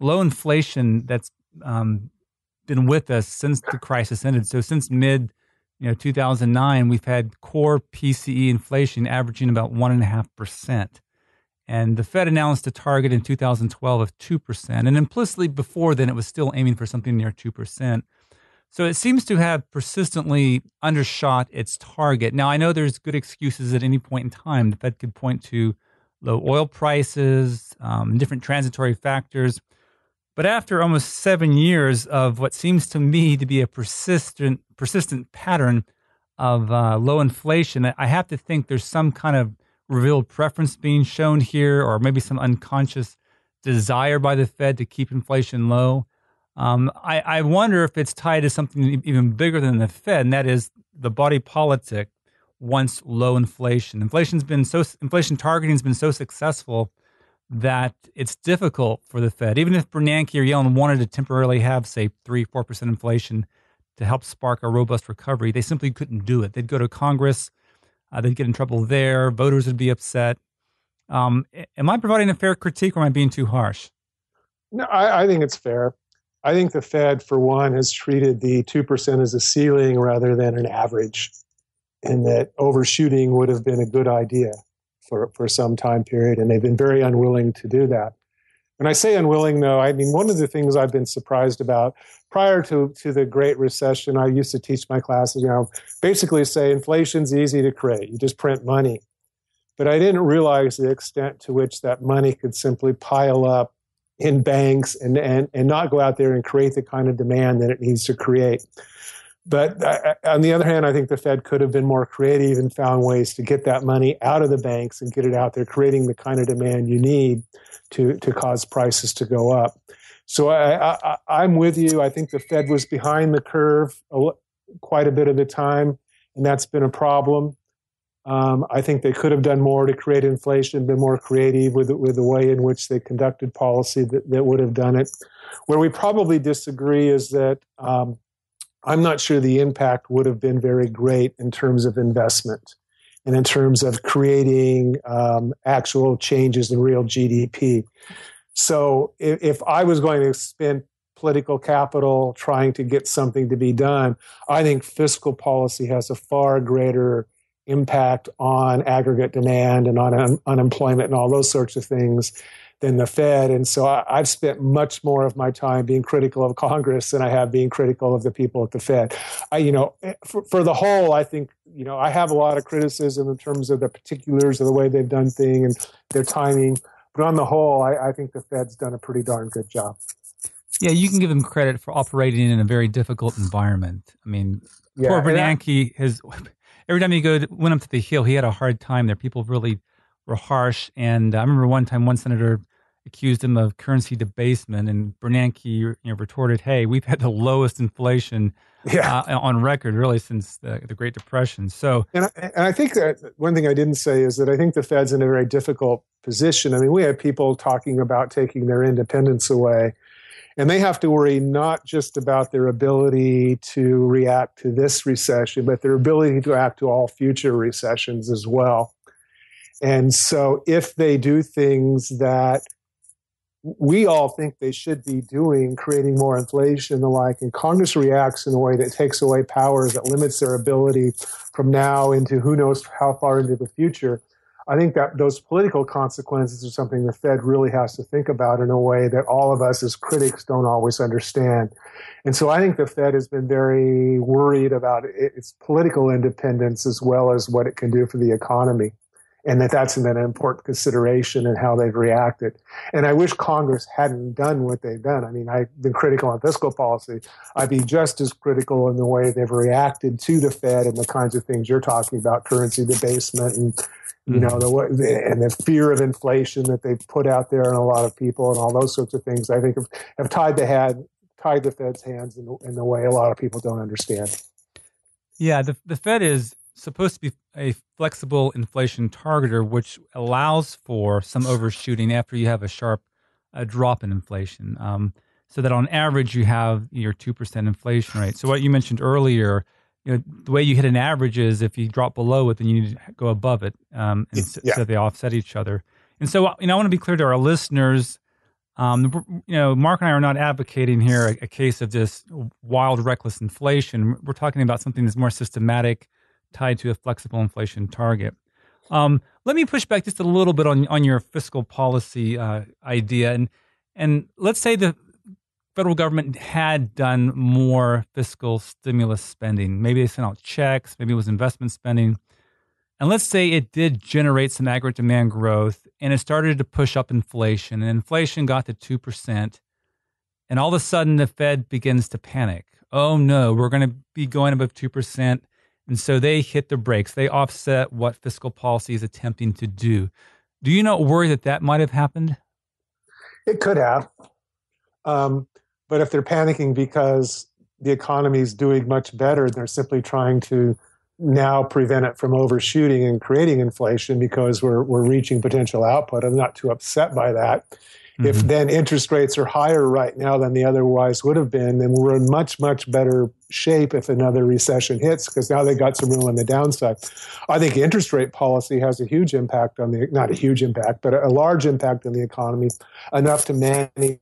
low inflation that's um, been with us since the crisis ended. So since mid, you know, two thousand nine, we've had core P C E inflation averaging about one and a half percent. And the Fed announced a target in two thousand twelve of two percent. And implicitly before then, it was still aiming for something near two percent. So it seems to have persistently undershot its target. Now, I know there's good excuses at any point in time. The Fed could point to low oil prices, um, different transitory factors. But after almost seven years of what seems to me to be a persistent persistent pattern of uh, low inflation, I have to think there's some kind of revealed preference being shown here, or maybe some unconscious desire by the Fed to keep inflation low. Um, I, I wonder if it's tied to something even bigger than the Fed, and that is the body politic wants low inflation. Inflation's been so inflation targeting has been so successful that it's difficult for the Fed. Even if Bernanke or Yellen wanted to temporarily have, say, three, four percent inflation to help spark a robust recovery, they simply couldn't do it. They'd go to Congress. Uh, they'd get in trouble there. Voters would be upset. Um, am I providing a fair critique, or am I being too harsh? No, I, I think it's fair. I think the Fed, for one, has treated the two percent as a ceiling rather than an average, and that overshooting would have been a good idea for, for some time period, and they've been very unwilling to do that. When I say unwilling, though, I mean, one of the things I've been surprised about, prior to, to the Great Recession, I used to teach my classes, you know, basically say inflation's easy to create. You just print money. But I didn't realize the extent to which that money could simply pile up in banks and, and, and not go out there and create the kind of demand that it needs to create. But uh, on the other hand, I think the Fed could have been more creative and found ways to get that money out of the banks and get it out there, creating the kind of demand you need to, to cause prices to go up. So I, I, I'm with you. I think the Fed was behind the curve a, quite a bit of the time, and that's been a problem. Um, I think they could have done more to create inflation, been more creative with, with the way in which they conducted policy that, that would have done it. Where we probably disagree is that um, I'm not sure the impact would have been very great in terms of investment and in terms of creating um, actual changes in real G D P. So if, if I was going to spend political capital trying to get something to be done, I think fiscal policy has a far greater impact on aggregate demand and on un- unemployment and all those sorts of things than the Fed. And so I, I've spent much more of my time being critical of Congress than I have being critical of the people at the Fed. I, you know, for, for the whole, I think, you know, I have a lot of criticism in terms of the particulars of the way they've done things and their timing. But on the whole, I, I think the Fed's done a pretty darn good job. Yeah, you can give them credit for operating in a very difficult environment. I mean, yeah, poor Bernanke has... Every time he go to, went up to the Hill, he had a hard time there. People really were harsh. And I remember one time one senator accused him of currency debasement, and Bernanke you know, retorted, hey, we've had the lowest inflation yeah. uh, on record really since the, the Great Depression. So, and I, and I think that one thing I didn't say is that I think the Fed's in a very difficult position. I mean, we have people talking about taking their independence away. And they have to worry not just about their ability to react to this recession, but their ability to react to all future recessions as well. And so if they do things that we all think they should be doing, creating more inflation and the like, and Congress reacts in a way that takes away powers, that limits their ability from now into who knows how far into the future, I think that those political consequences are something the Fed really has to think about in a way that all of us as critics don't always understand. And so I think the Fed has been very worried about its political independence as well as what it can do for the economy, and that that's an important consideration in how they've reacted. And I wish Congress hadn't done what they've done. I mean, I've been critical on fiscal policy. I'd be just as critical in the way they've reacted to the Fed and the kinds of things you're talking about, currency debasement and You know, the, and the fear of inflation that they've put out there on a lot of people and all those sorts of things, I think have, have tied the hand, tied the Fed's hands in the, in the way a lot of people don't understand. Yeah, the, the Fed is supposed to be a flexible inflation targeter, which allows for some overshooting after you have a sharp uh, drop in inflation, um, so that on average you have your two percent inflation rate. So what you mentioned earlier, you know, the way you hit an average is if you drop below it, then you need to go above it, um, and yeah. so they offset each other. And so, you know, I want to be clear to our listeners Um, you know, Mark and I are not advocating here a, a case of just wild, reckless inflation. We're talking about something that's more systematic, tied to a flexible inflation target. Um, let me push back just a little bit on on your fiscal policy uh, idea, and and let's say the federal government had done more fiscal stimulus spending. Maybe they sent out checks. Maybe it was investment spending. And let's say it did generate some aggregate demand growth, and it started to push up inflation, and inflation got to two percent, and all of a sudden the Fed begins to panic. Oh, no, we're going to be going above two percent, and so they hit the brakes. They offset what fiscal policy is attempting to do. Do you not worry that that might have happened? It could have. Um, but if they're panicking because the economy is doing much better, and they're simply trying to now prevent it from overshooting and creating inflation because we're we're reaching potential output. I'm not too upset by that. Mm-hmm. If then interest rates are higher right now than they otherwise would have been, then we're in much, much better shape if another recession hits because now they got some room on the downside. I think interest rate policy has a huge impact on the, not a huge impact, but a large impact on the economy, enough to manage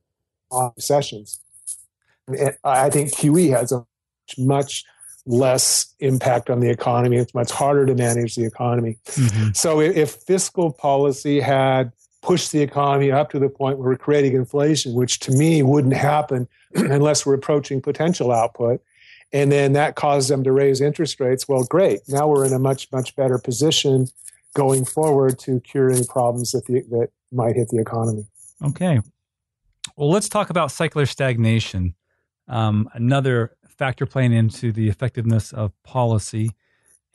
recessions. And I think Q E has a much, much less impact on the economy. It's much harder to manage the economy. Mm-hmm. So if fiscal policy had pushed the economy up to the point where we're creating inflation, which to me wouldn't happen unless we're approaching potential output, and then that caused them to raise interest rates, well, great. Now we're in a much, much better position going forward to curing problems that, the, that might hit the economy. Okay. Well, let's talk about secular stagnation. Um, another factor playing into the effectiveness of policy.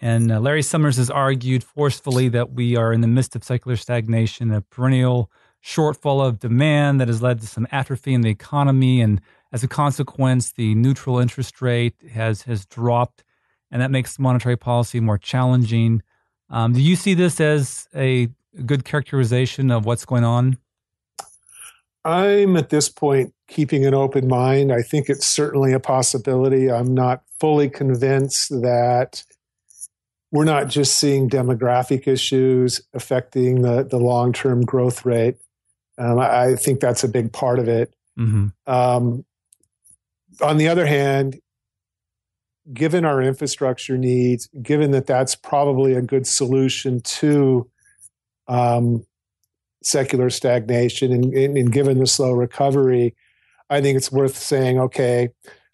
And uh, Larry Summers has argued forcefully that we are in the midst of secular stagnation, a perennial shortfall of demand that has led to some atrophy in the economy. And as a consequence, the neutral interest rate has has dropped, and that makes monetary policy more challenging. Um, do you see this as a good characterization of what's going on? I'm at this point keeping an open mind. I think it's certainly a possibility. I'm not fully convinced that we're not just seeing demographic issues affecting the, the long-term growth rate. Um, I, I think that's a big part of it. Mm-hmm. Um, on the other hand, given our infrastructure needs, given that that's probably a good solution to um, secular stagnation and, and, and given the slow recovery, I think it's worth saying, okay,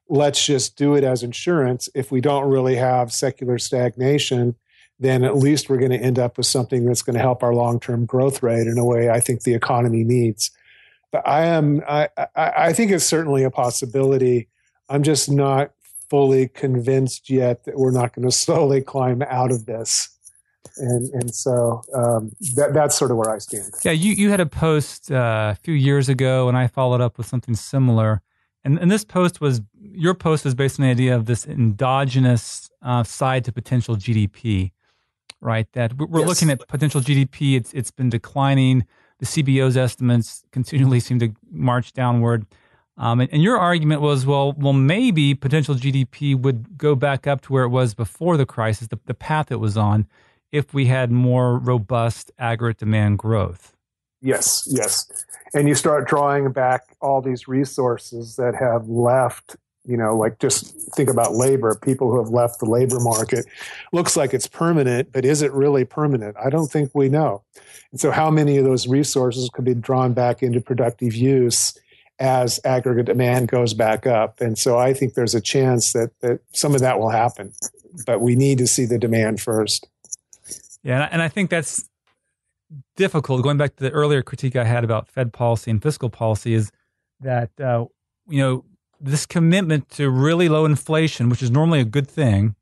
let's just do it as insurance. If we don't really have secular stagnation, then at least we're going to end up with something that's going to help our long-term growth rate in a way I think the economy needs. But I am, I, I, I think it's certainly a possibility. I'm just not fully convinced yet that we're not going to slowly climb out of this. And and so um, that that's sort of where I stand. Yeah, you, you had a post uh, a few years ago, and I followed up with something similar. And and this post was, your post was based on the idea of this endogenous uh, side to potential G D P, right? That we're yes. looking at potential G D P. It's It's been declining. The C B O's estimates continually seem to march downward. Um, and, and your argument was, well, well, maybe potential G D P would go back up to where it was before the crisis, the, the path it was on, if we had more robust aggregate demand growth. Yes, yes. And you start drawing back all these resources that have left, you know, like just think about labor, people who have left the labor market. Looks like it's permanent, but is it really permanent? I don't think we know. And so how many of those resources could be drawn back into productive use as aggregate demand goes back up? And so I think there's a chance that, that some of that will happen, but we need to see the demand first. Yeah, and I think that's difficult. Going back to the earlier critique I had about Fed policy and fiscal policy is that, uh, you know, this commitment to really low inflation, which is normally a good thing,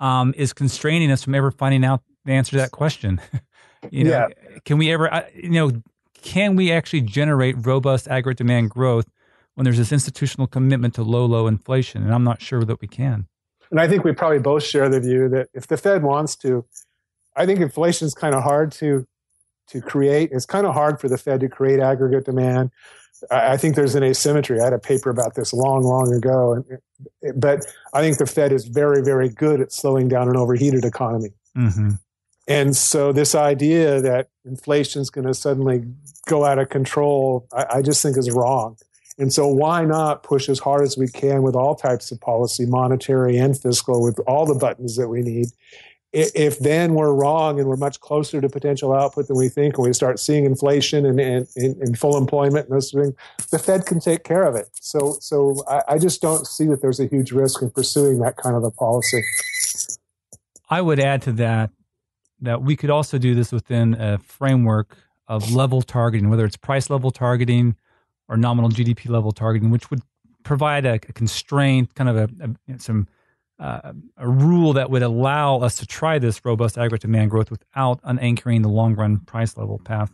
um, is constraining us from ever finding out the answer to that question. you know, yeah. Can we ever, you know, can we actually generate robust aggregate demand growth when there's this institutional commitment to low, low inflation? And I'm not sure that we can. And I think we probably both share the view that if the Fed wants to, I think inflation is kind of hard to to create. It's kind of hard for the Fed to create aggregate demand. I, I think there's an asymmetry. I had a paper about this long, long ago. And it, but I think the Fed is very, very good at slowing down an overheated economy. Mm-hmm. And so this idea that inflation is going to suddenly go out of control, I, I just think is wrong. And so why not push as hard as we can with all types of policy, monetary and fiscal, with all the buttons that we need? If then we're wrong and we're much closer to potential output than we think, and we start seeing inflation and, and, and full employment and those things, the Fed can take care of it. So so I, I just don't see that there's a huge risk in pursuing that kind of a policy. I would add to that that we could also do this within a framework of level targeting, whether it's price level targeting or nominal G D P level targeting, which would provide a, a constraint, kind of a, a you know, some Uh, a rule that would allow us to try this robust aggregate demand growth without unanchoring the long-run price level path.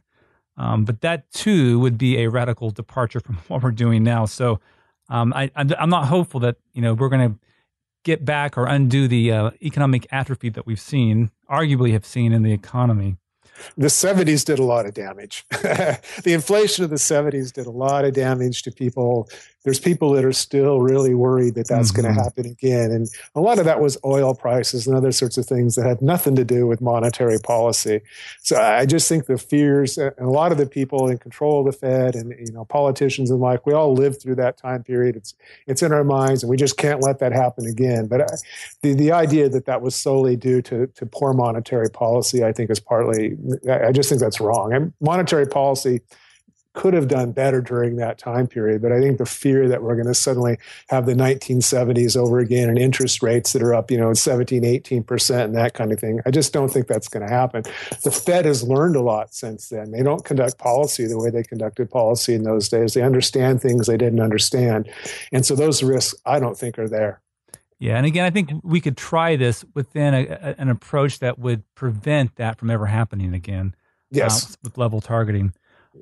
Um, but that, too, would be a radical departure from what we're doing now. So um, I, I'm not hopeful that, you know, we're going to get back or undo the uh, economic atrophy that we've seen, arguably have seen in the economy. The seventies did a lot of damage. The inflation of the seventies did a lot of damage to people. There's people that are still really worried that that's mm-hmm. going to happen again. And a lot of that was oil prices and other sorts of things that had nothing to do with monetary policy. So I just think the fears, and a lot of the people in control of the Fed and, you know, politicians and like, we all lived through that time period. It's it's in our minds, and we just can't let that happen again. But I, the, the idea that that was solely due to, to poor monetary policy, I think is partly, I just think that's wrong. And monetary policy could have done better during that time period, but I think the fear that we're going to suddenly have the nineteen seventies over again and interest rates that are up, you know, seventeen, eighteen percent and that kind of thing, I just don't think that's going to happen. The Fed has learned a lot since then. They don't conduct policy the way they conducted policy in those days. They understand things they didn't understand. And so those risks, I don't think, are there. Yeah. And again, I think we could try this within a, a, an approach that would prevent that from ever happening again. Yes. Uh, with level targeting.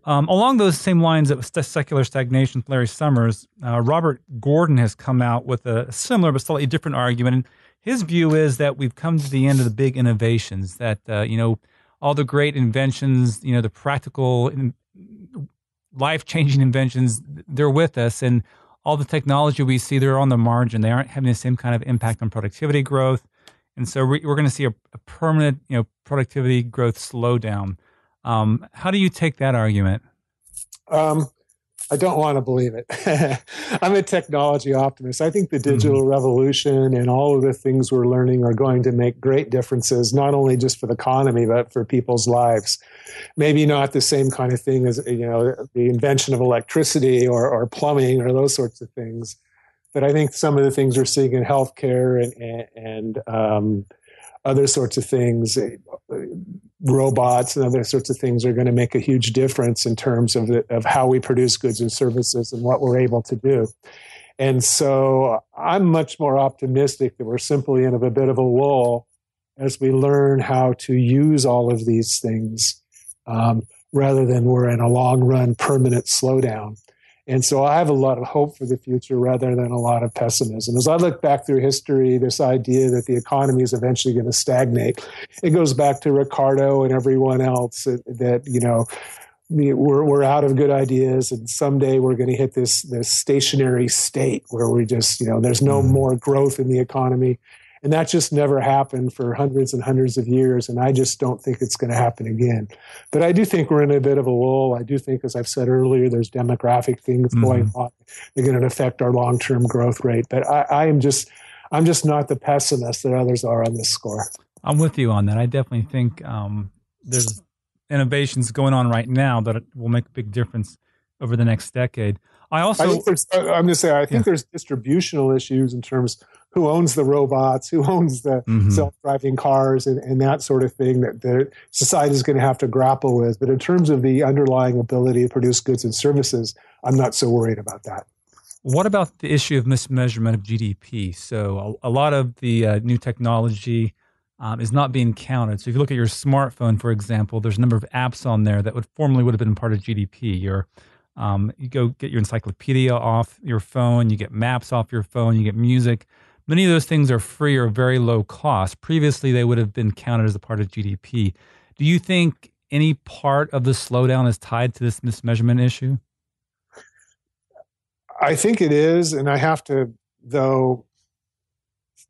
Um, along those same lines of secular stagnation, Larry Summers, uh, Robert Gordon has come out with a similar but slightly different argument. And his view is that we've come to the end of the big innovations, that, uh, you know, all the great inventions, you know, the practical, in, life-changing inventions, they're with us. And all the technology we see, they're on the margin. They aren't having the same kind of impact on productivity growth. And so we're, we're going to see a, a permanent, you know, productivity growth slowdown. Um, how do you take that argument? Um, I don't want to believe it. I'm a technology optimist. I think the digital mm-hmm. revolution and all of the things we're learning are going to make great differences, not only just for the economy, but for people's lives. Maybe not the same kind of thing as, you know, the invention of electricity or, or plumbing or those sorts of things. But I think some of the things we're seeing in healthcare and, and, and um, other sorts of things, robots and other sorts of things, are going to make a huge difference in terms of the, of how we produce goods and services and what we're able to do. And so I'm much more optimistic that we're simply in a bit of a lull as we learn how to use all of these things, um, rather than we're in a long-run permanent slowdown. And so I have a lot of hope for the future rather than a lot of pessimism. As I look back through history, this idea that the economy is eventually going to stagnate, it goes back to Ricardo and everyone else that, you know, we're we're out of good ideas, and someday we're going to hit this this stationary state where we just, you know, there's no more growth in the economy. And that just never happened for hundreds and hundreds of years, and I just don't think it's going to happen again. But I do think we're in a bit of a lull. I do think, as I've said earlier, there's demographic things mm-hmm. going on. They're going to affect our long-term growth rate. But I, I am just, I'm just not the pessimist that others are on this score. I'm with you on that. I definitely think um, there's innovations going on right now that will make a big difference over the next decade. I also, I think there's, I'm going to say, I think yeah. there's distributional issues in terms of who owns the robots, who owns the mm-hmm. self-driving cars, and, and that sort of thing that, that society is going to have to grapple with. But in terms of the underlying ability to produce goods and services, I'm not so worried about that. What about the issue of mismeasurement of G D P? So a, a lot of the uh, new technology um, is not being counted. So if you look at your smartphone, for example, there's a number of apps on there that would formerly would have been part of G D P. Your um, you go get your encyclopedia off your phone, you get maps off your phone, you get music. Many of those things are free or very low cost. Previously, they would have been counted as a part of G D P. Do you think any part of the slowdown is tied to this mismeasurement issue? I think it is, and I have to, though,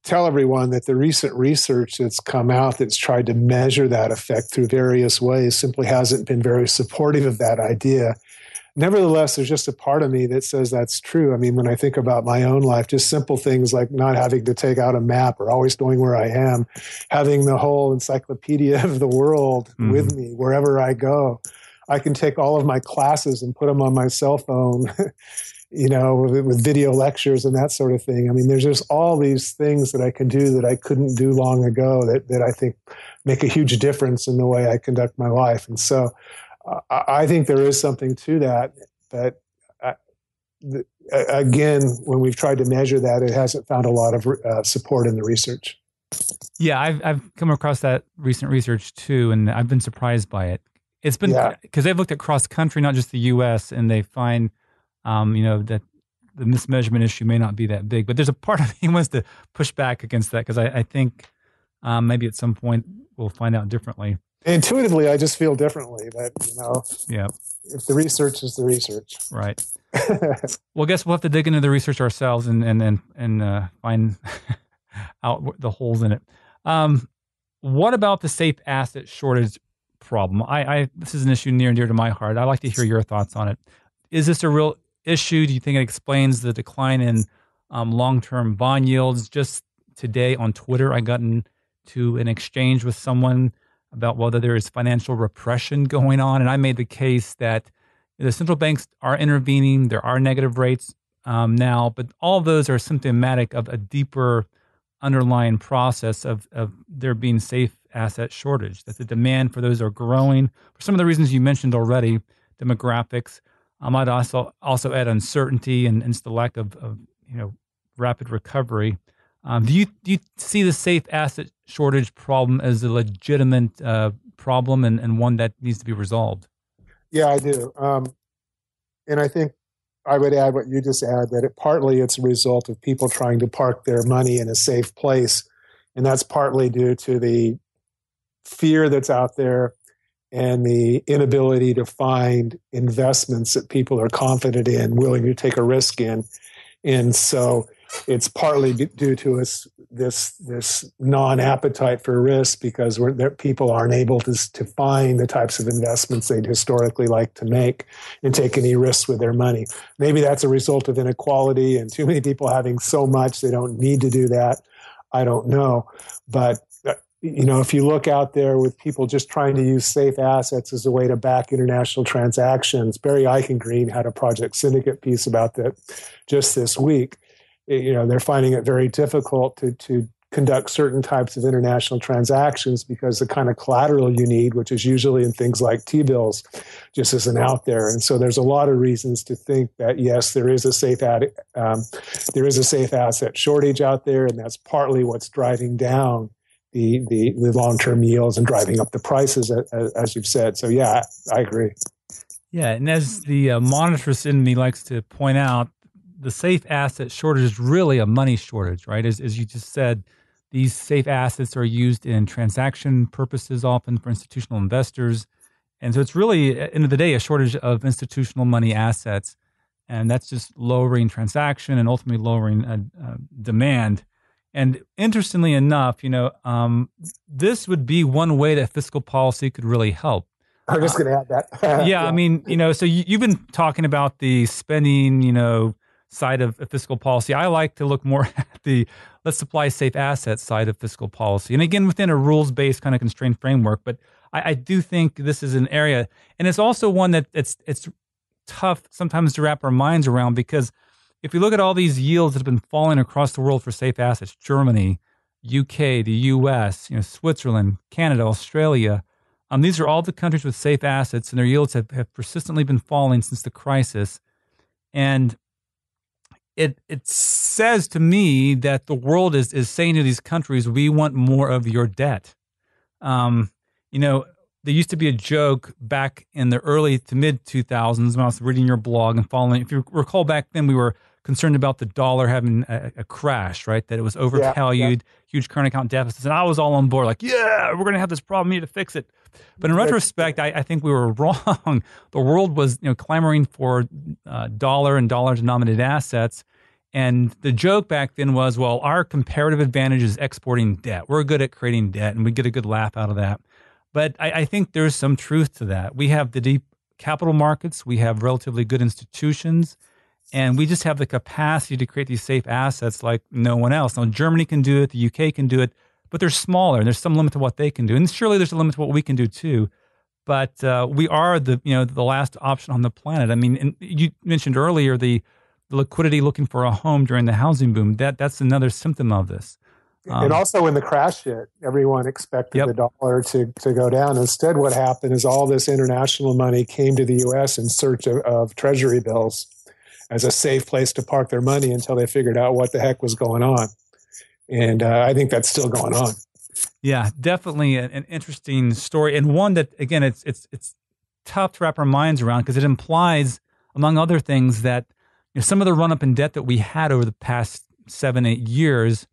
tell everyone that the recent research that's come out that's tried to measure that effect through various ways simply hasn't been very supportive of that idea. Nevertheless, there's just a part of me that says that's true. I mean, when I think about my own life, just simple things like not having to take out a map or always knowing where I am, having the whole encyclopedia of the world mm-hmm. with me wherever I go. I can take all of my classes and put them on my cell phone, you know, with, with video lectures and that sort of thing. I mean, there's just all these things that I can do that I couldn't do long ago that, that I think make a huge difference in the way I conduct my life. And so I think there is something to that, but I, the, again, when we've tried to measure that, it hasn't found a lot of uh, support in the research. Yeah, I've, I've come across that recent research too, and I've been surprised by it. It's been because yeah. they've looked at cross-country, not just the U S, and they find, um, you know, that the mismeasurement issue may not be that big. But there's a part of me wants to push back against that because I, I think um, maybe at some point we'll find out differently. Intuitively, I just feel differently, but, you know, yeah. if the research is the research. Right. Well, I guess we'll have to dig into the research ourselves and and and, and uh, find out the holes in it. Um, what about the safe asset shortage problem? I, I This is an issue near and dear to my heart. I'd like to hear your thoughts on it. Is this a real issue? Do you think it explains the decline in um, long-term bond yields? Just today on Twitter, I got into an exchange with someone about whether there is financial repression going on. And I made the case that the central banks are intervening. There are negative rates um, now, but all those are symptomatic of a deeper underlying process of, of there being safe asset shortage, that the demand for those are growing. For some of the reasons you mentioned already, demographics, I might also also add uncertainty and, and the lack of, of you know rapid recovery. Um, do you do you see the safe asset shortage problem as a legitimate uh, problem and, and one that needs to be resolved? Yeah, I do. Um, and I think I would add what you just add, that it partly it's a result of people trying to park their money in a safe place. And that's partly due to the fear that's out there and the inability to find investments that people are confident in, willing to take a risk in. And so it's partly due to us, this this non-appetite for risk because we're, there, people aren't able to, to find the types of investments they'd historically like to make and take any risks with their money. Maybe that's a result of inequality and too many people having so much they don't need to do that. I don't know. But you know, if you look out there with people just trying to use safe assets as a way to back international transactions, Barry Eichengreen had a Project Syndicate piece about that just this week. You know, they're finding it very difficult to, to conduct certain types of international transactions because the kind of collateral you need, which is usually in things like T-bills, just isn't out there. And so there's a lot of reasons to think that, yes, there is a safe ad, um, there is a safe asset shortage out there, and that's partly what's driving down the, the, the long-term yields and driving up the prices, as, as you've said. So, yeah, I agree. Yeah, and as the uh, monetarist in me likes to point out, the safe asset shortage is really a money shortage, right? As, as you just said, these safe assets are used in transaction purposes, often for institutional investors. And so it's really, at the end of the day, a shortage of institutional money assets. And that's just lowering transaction and ultimately lowering uh, uh, demand. And interestingly enough, you know, um, this would be one way that fiscal policy could really help. I'm just going to add that. yeah, yeah, I mean, you know, so you, you've been talking about the spending, you know, side of fiscal policy. I like to look more at the let's supply safe assets side of fiscal policy. And again, within a rules-based kind of constrained framework, but I, I do think this is an area, and it's also one that it's it's tough sometimes to wrap our minds around because if you look at all these yields that have been falling across the world for safe assets, Germany, U K, the U S, you know, Switzerland, Canada, Australia, um, these are all the countries with safe assets and their yields have, have persistently been falling since the crisis. And It it says to me that the world is is saying to these countries, we want more of your debt. Um, you know, there used to be a joke back in the early to mid two thousands when I was reading your blog and following. If you recall back then, we were concerned about the dollar having a, a crash, right? That it was overvalued, yeah, yeah. huge current account deficits. And I was all on board like, yeah, we're going to have this problem, we need to fix it. But in retrospect, I, I think we were wrong. The world was, you know, clamoring for uh, dollar and dollar-denominated assets, And the joke back then was, well, our comparative advantage is exporting debt. We're good at creating debt, and we get a good laugh out of that. But I, I think there's some truth to that. We have the deep capital markets. We have relatively good institutions. And we just have the capacity to create these safe assets like no one else. Now, Germany can do it. The U K can do it. But they're smaller, and there's some limit to what they can do. And surely there's a limit to what we can do, too. But uh, we are the you know the last option on the planet. I mean, and you mentioned earlier the, the liquidity looking for a home during the housing boom. That that's another symptom of this. Um, and also in the crash hit, everyone expected yep. the dollar to, to go down. Instead, what happened is all this international money came to the U S in search of, of treasury bills as a safe place to park their money until they figured out what the heck was going on. And uh, I think that's still going on. Yeah, definitely an, an interesting story, and one that, again, it's it's it's tough to wrap our minds around because it implies, among other things, that you know, some of the run-up in debt that we had over the past seven, eight years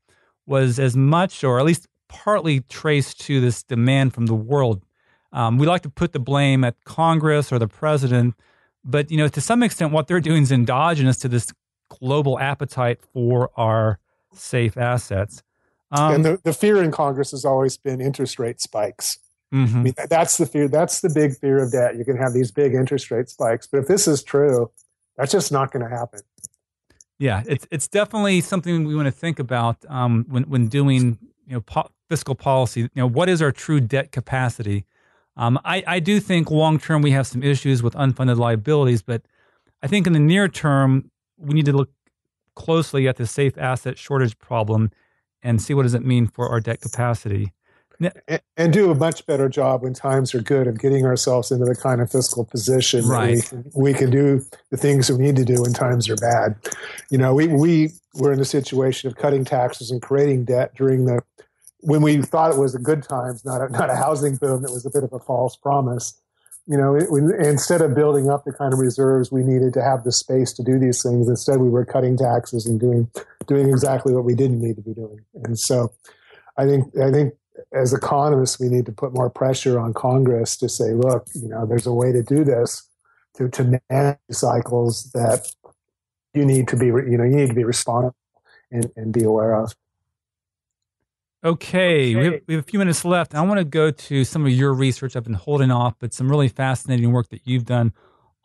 was as much, or at least partly, traced to this demand from the world. Um, we like to put the blame at Congress or the president, but you know, to some extent, what they're doing is endogenous to this global appetite for our safe assets. Um, and the, the fear in Congress has always been interest rate spikes. Mm-hmm. I mean, that's the fear. That's the big fear of debt. You can have these big interest rate spikes. But if this is true, that's just not going to happen. Yeah, it's it's definitely something we want to think about um, when when doing you know po- fiscal policy. You know, what is our true debt capacity? Um, I I do think long term we have some issues with unfunded liabilities, but I think in the near term we need to look closely at the safe asset shortage problem and see what does it mean for our debt capacity. And, and do a much better job when times are good of getting ourselves into the kind of fiscal position right. that we, we can do the things we need to do when times are bad. You know, we, we were in a situation of cutting taxes and creating debt during the, when we thought it was a good times, not a, not a housing boom that was a bit of a false promise. You know, it, when, instead of building up the kind of reserves we needed to have the space to do these things, instead we were cutting taxes and doing doing exactly what we didn't need to be doing. And so, I think I think as economists, we need to put more pressure on Congress to say, look, you know, there's a way to do this to to manage cycles that you need to be you know you need to be responsible and, and be aware of. Okay, okay. We, have, we have a few minutes left. I want to go to some of your research. I've been holding off, but some really fascinating work that you've done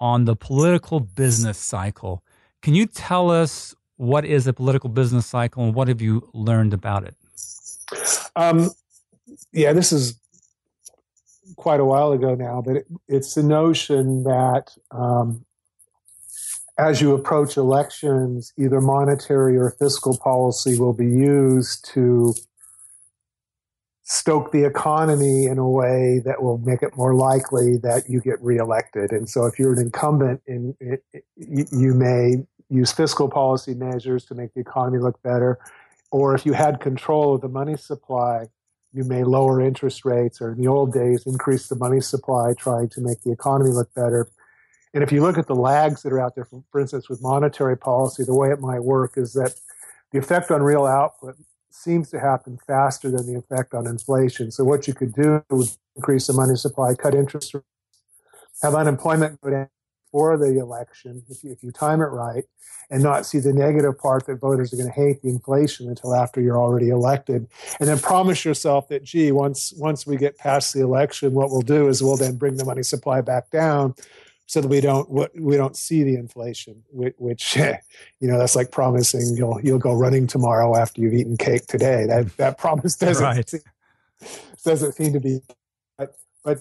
on the political business cycle. Can you tell us what is a political business cycle and what have you learned about it? Um, yeah, this is quite a while ago now, but it, it's the notion that um, as you approach elections, either monetary or fiscal policy will be used to stoke the economy in a way that will make it more likely that you get reelected. And so if you're an incumbent, in, it, it, you may use fiscal policy measures to make the economy look better. Or if you had control of the money supply, you may lower interest rates, or in the old days, increase the money supply, trying to make the economy look better. And if you look at the lags that are out there, for, for instance, with monetary policy, the way it might work is that the effect on real output seems to happen faster than the effect on inflation. So what you could do is increase the money supply, cut interest rates, have unemployment go down before the election, if you, if you time it right, and not see the negative part that voters are going to hate the inflation until after you're already elected. And then promise yourself that, gee, once once we get past the election, what we'll do is we'll then bring the money supply back down so that we don't we don't see the inflation, which, you know, that's like promising you'll you'll go running tomorrow after you've eaten cake today. That that promise doesn't right. seem, doesn't seem to be, but, but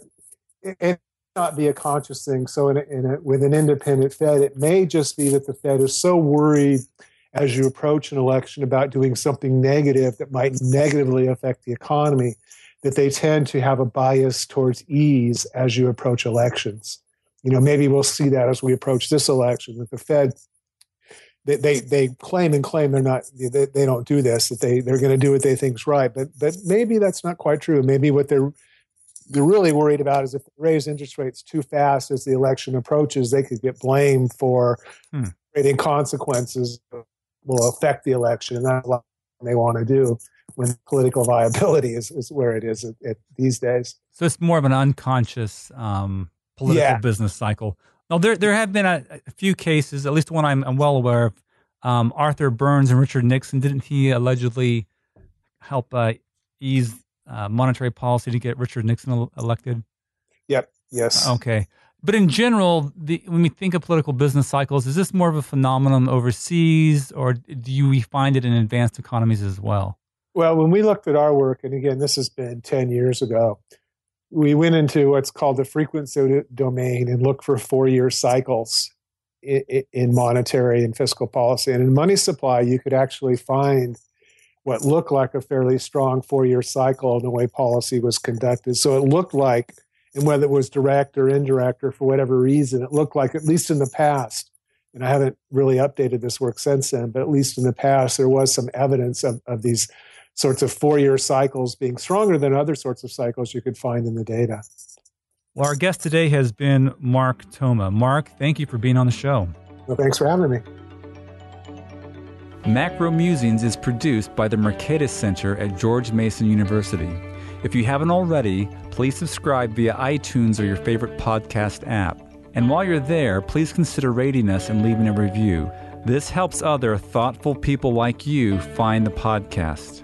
it, it may not be a conscious thing. So in a, in a, with an independent Fed, it may just be that the Fed is so worried as you approach an election about doing something negative that might negatively affect the economy that they tend to have a bias towards ease as you approach elections. You know, maybe we'll see that as we approach this election with the Fed. They they, they claim and claim they're not they, they don't do this, that they, they're going to do what they think's right. But but maybe that's not quite true. Maybe what they're they're really worried about is if they raise interest rates too fast as the election approaches, they could get blamed for hmm. creating consequences that will affect the election, and that's what they want to do when political viability is, is where it is at, at these days. So it's more of an unconscious um political yeah. business cycle. Now, there there have been a, a few cases, at least one I'm, I'm well aware of, Um, Arthur Burns and Richard Nixon, didn't he allegedly help uh, ease uh, monetary policy to get Richard Nixon el- elected? Yep. Yes. Okay. But in general, the, when we think of political business cycles, is this more of a phenomenon overseas, or do you find it in advanced economies as well? Well, when we looked at our work, and again, this has been ten years ago, we went into what's called the frequency domain and looked for four-year cycles in monetary and fiscal policy. And in money supply, you could actually find what looked like a fairly strong four-year cycle in the way policy was conducted. So it looked like, and whether it was direct or indirect or for whatever reason, it looked like, at least in the past, and I haven't really updated this work since then, but at least in the past, there was some evidence of, of these sorts of four-year cycles being stronger than other sorts of cycles you could find in the data. Well, our guest today has been Mark Thoma. Mark, thank you for being on the show. Well, thanks for having me. Macro Musings is produced by the Mercatus Center at George Mason University. If you haven't already, please subscribe via iTunes or your favorite podcast app. And while you're there, please consider rating us and leaving a review. This helps other thoughtful people like you find the podcast.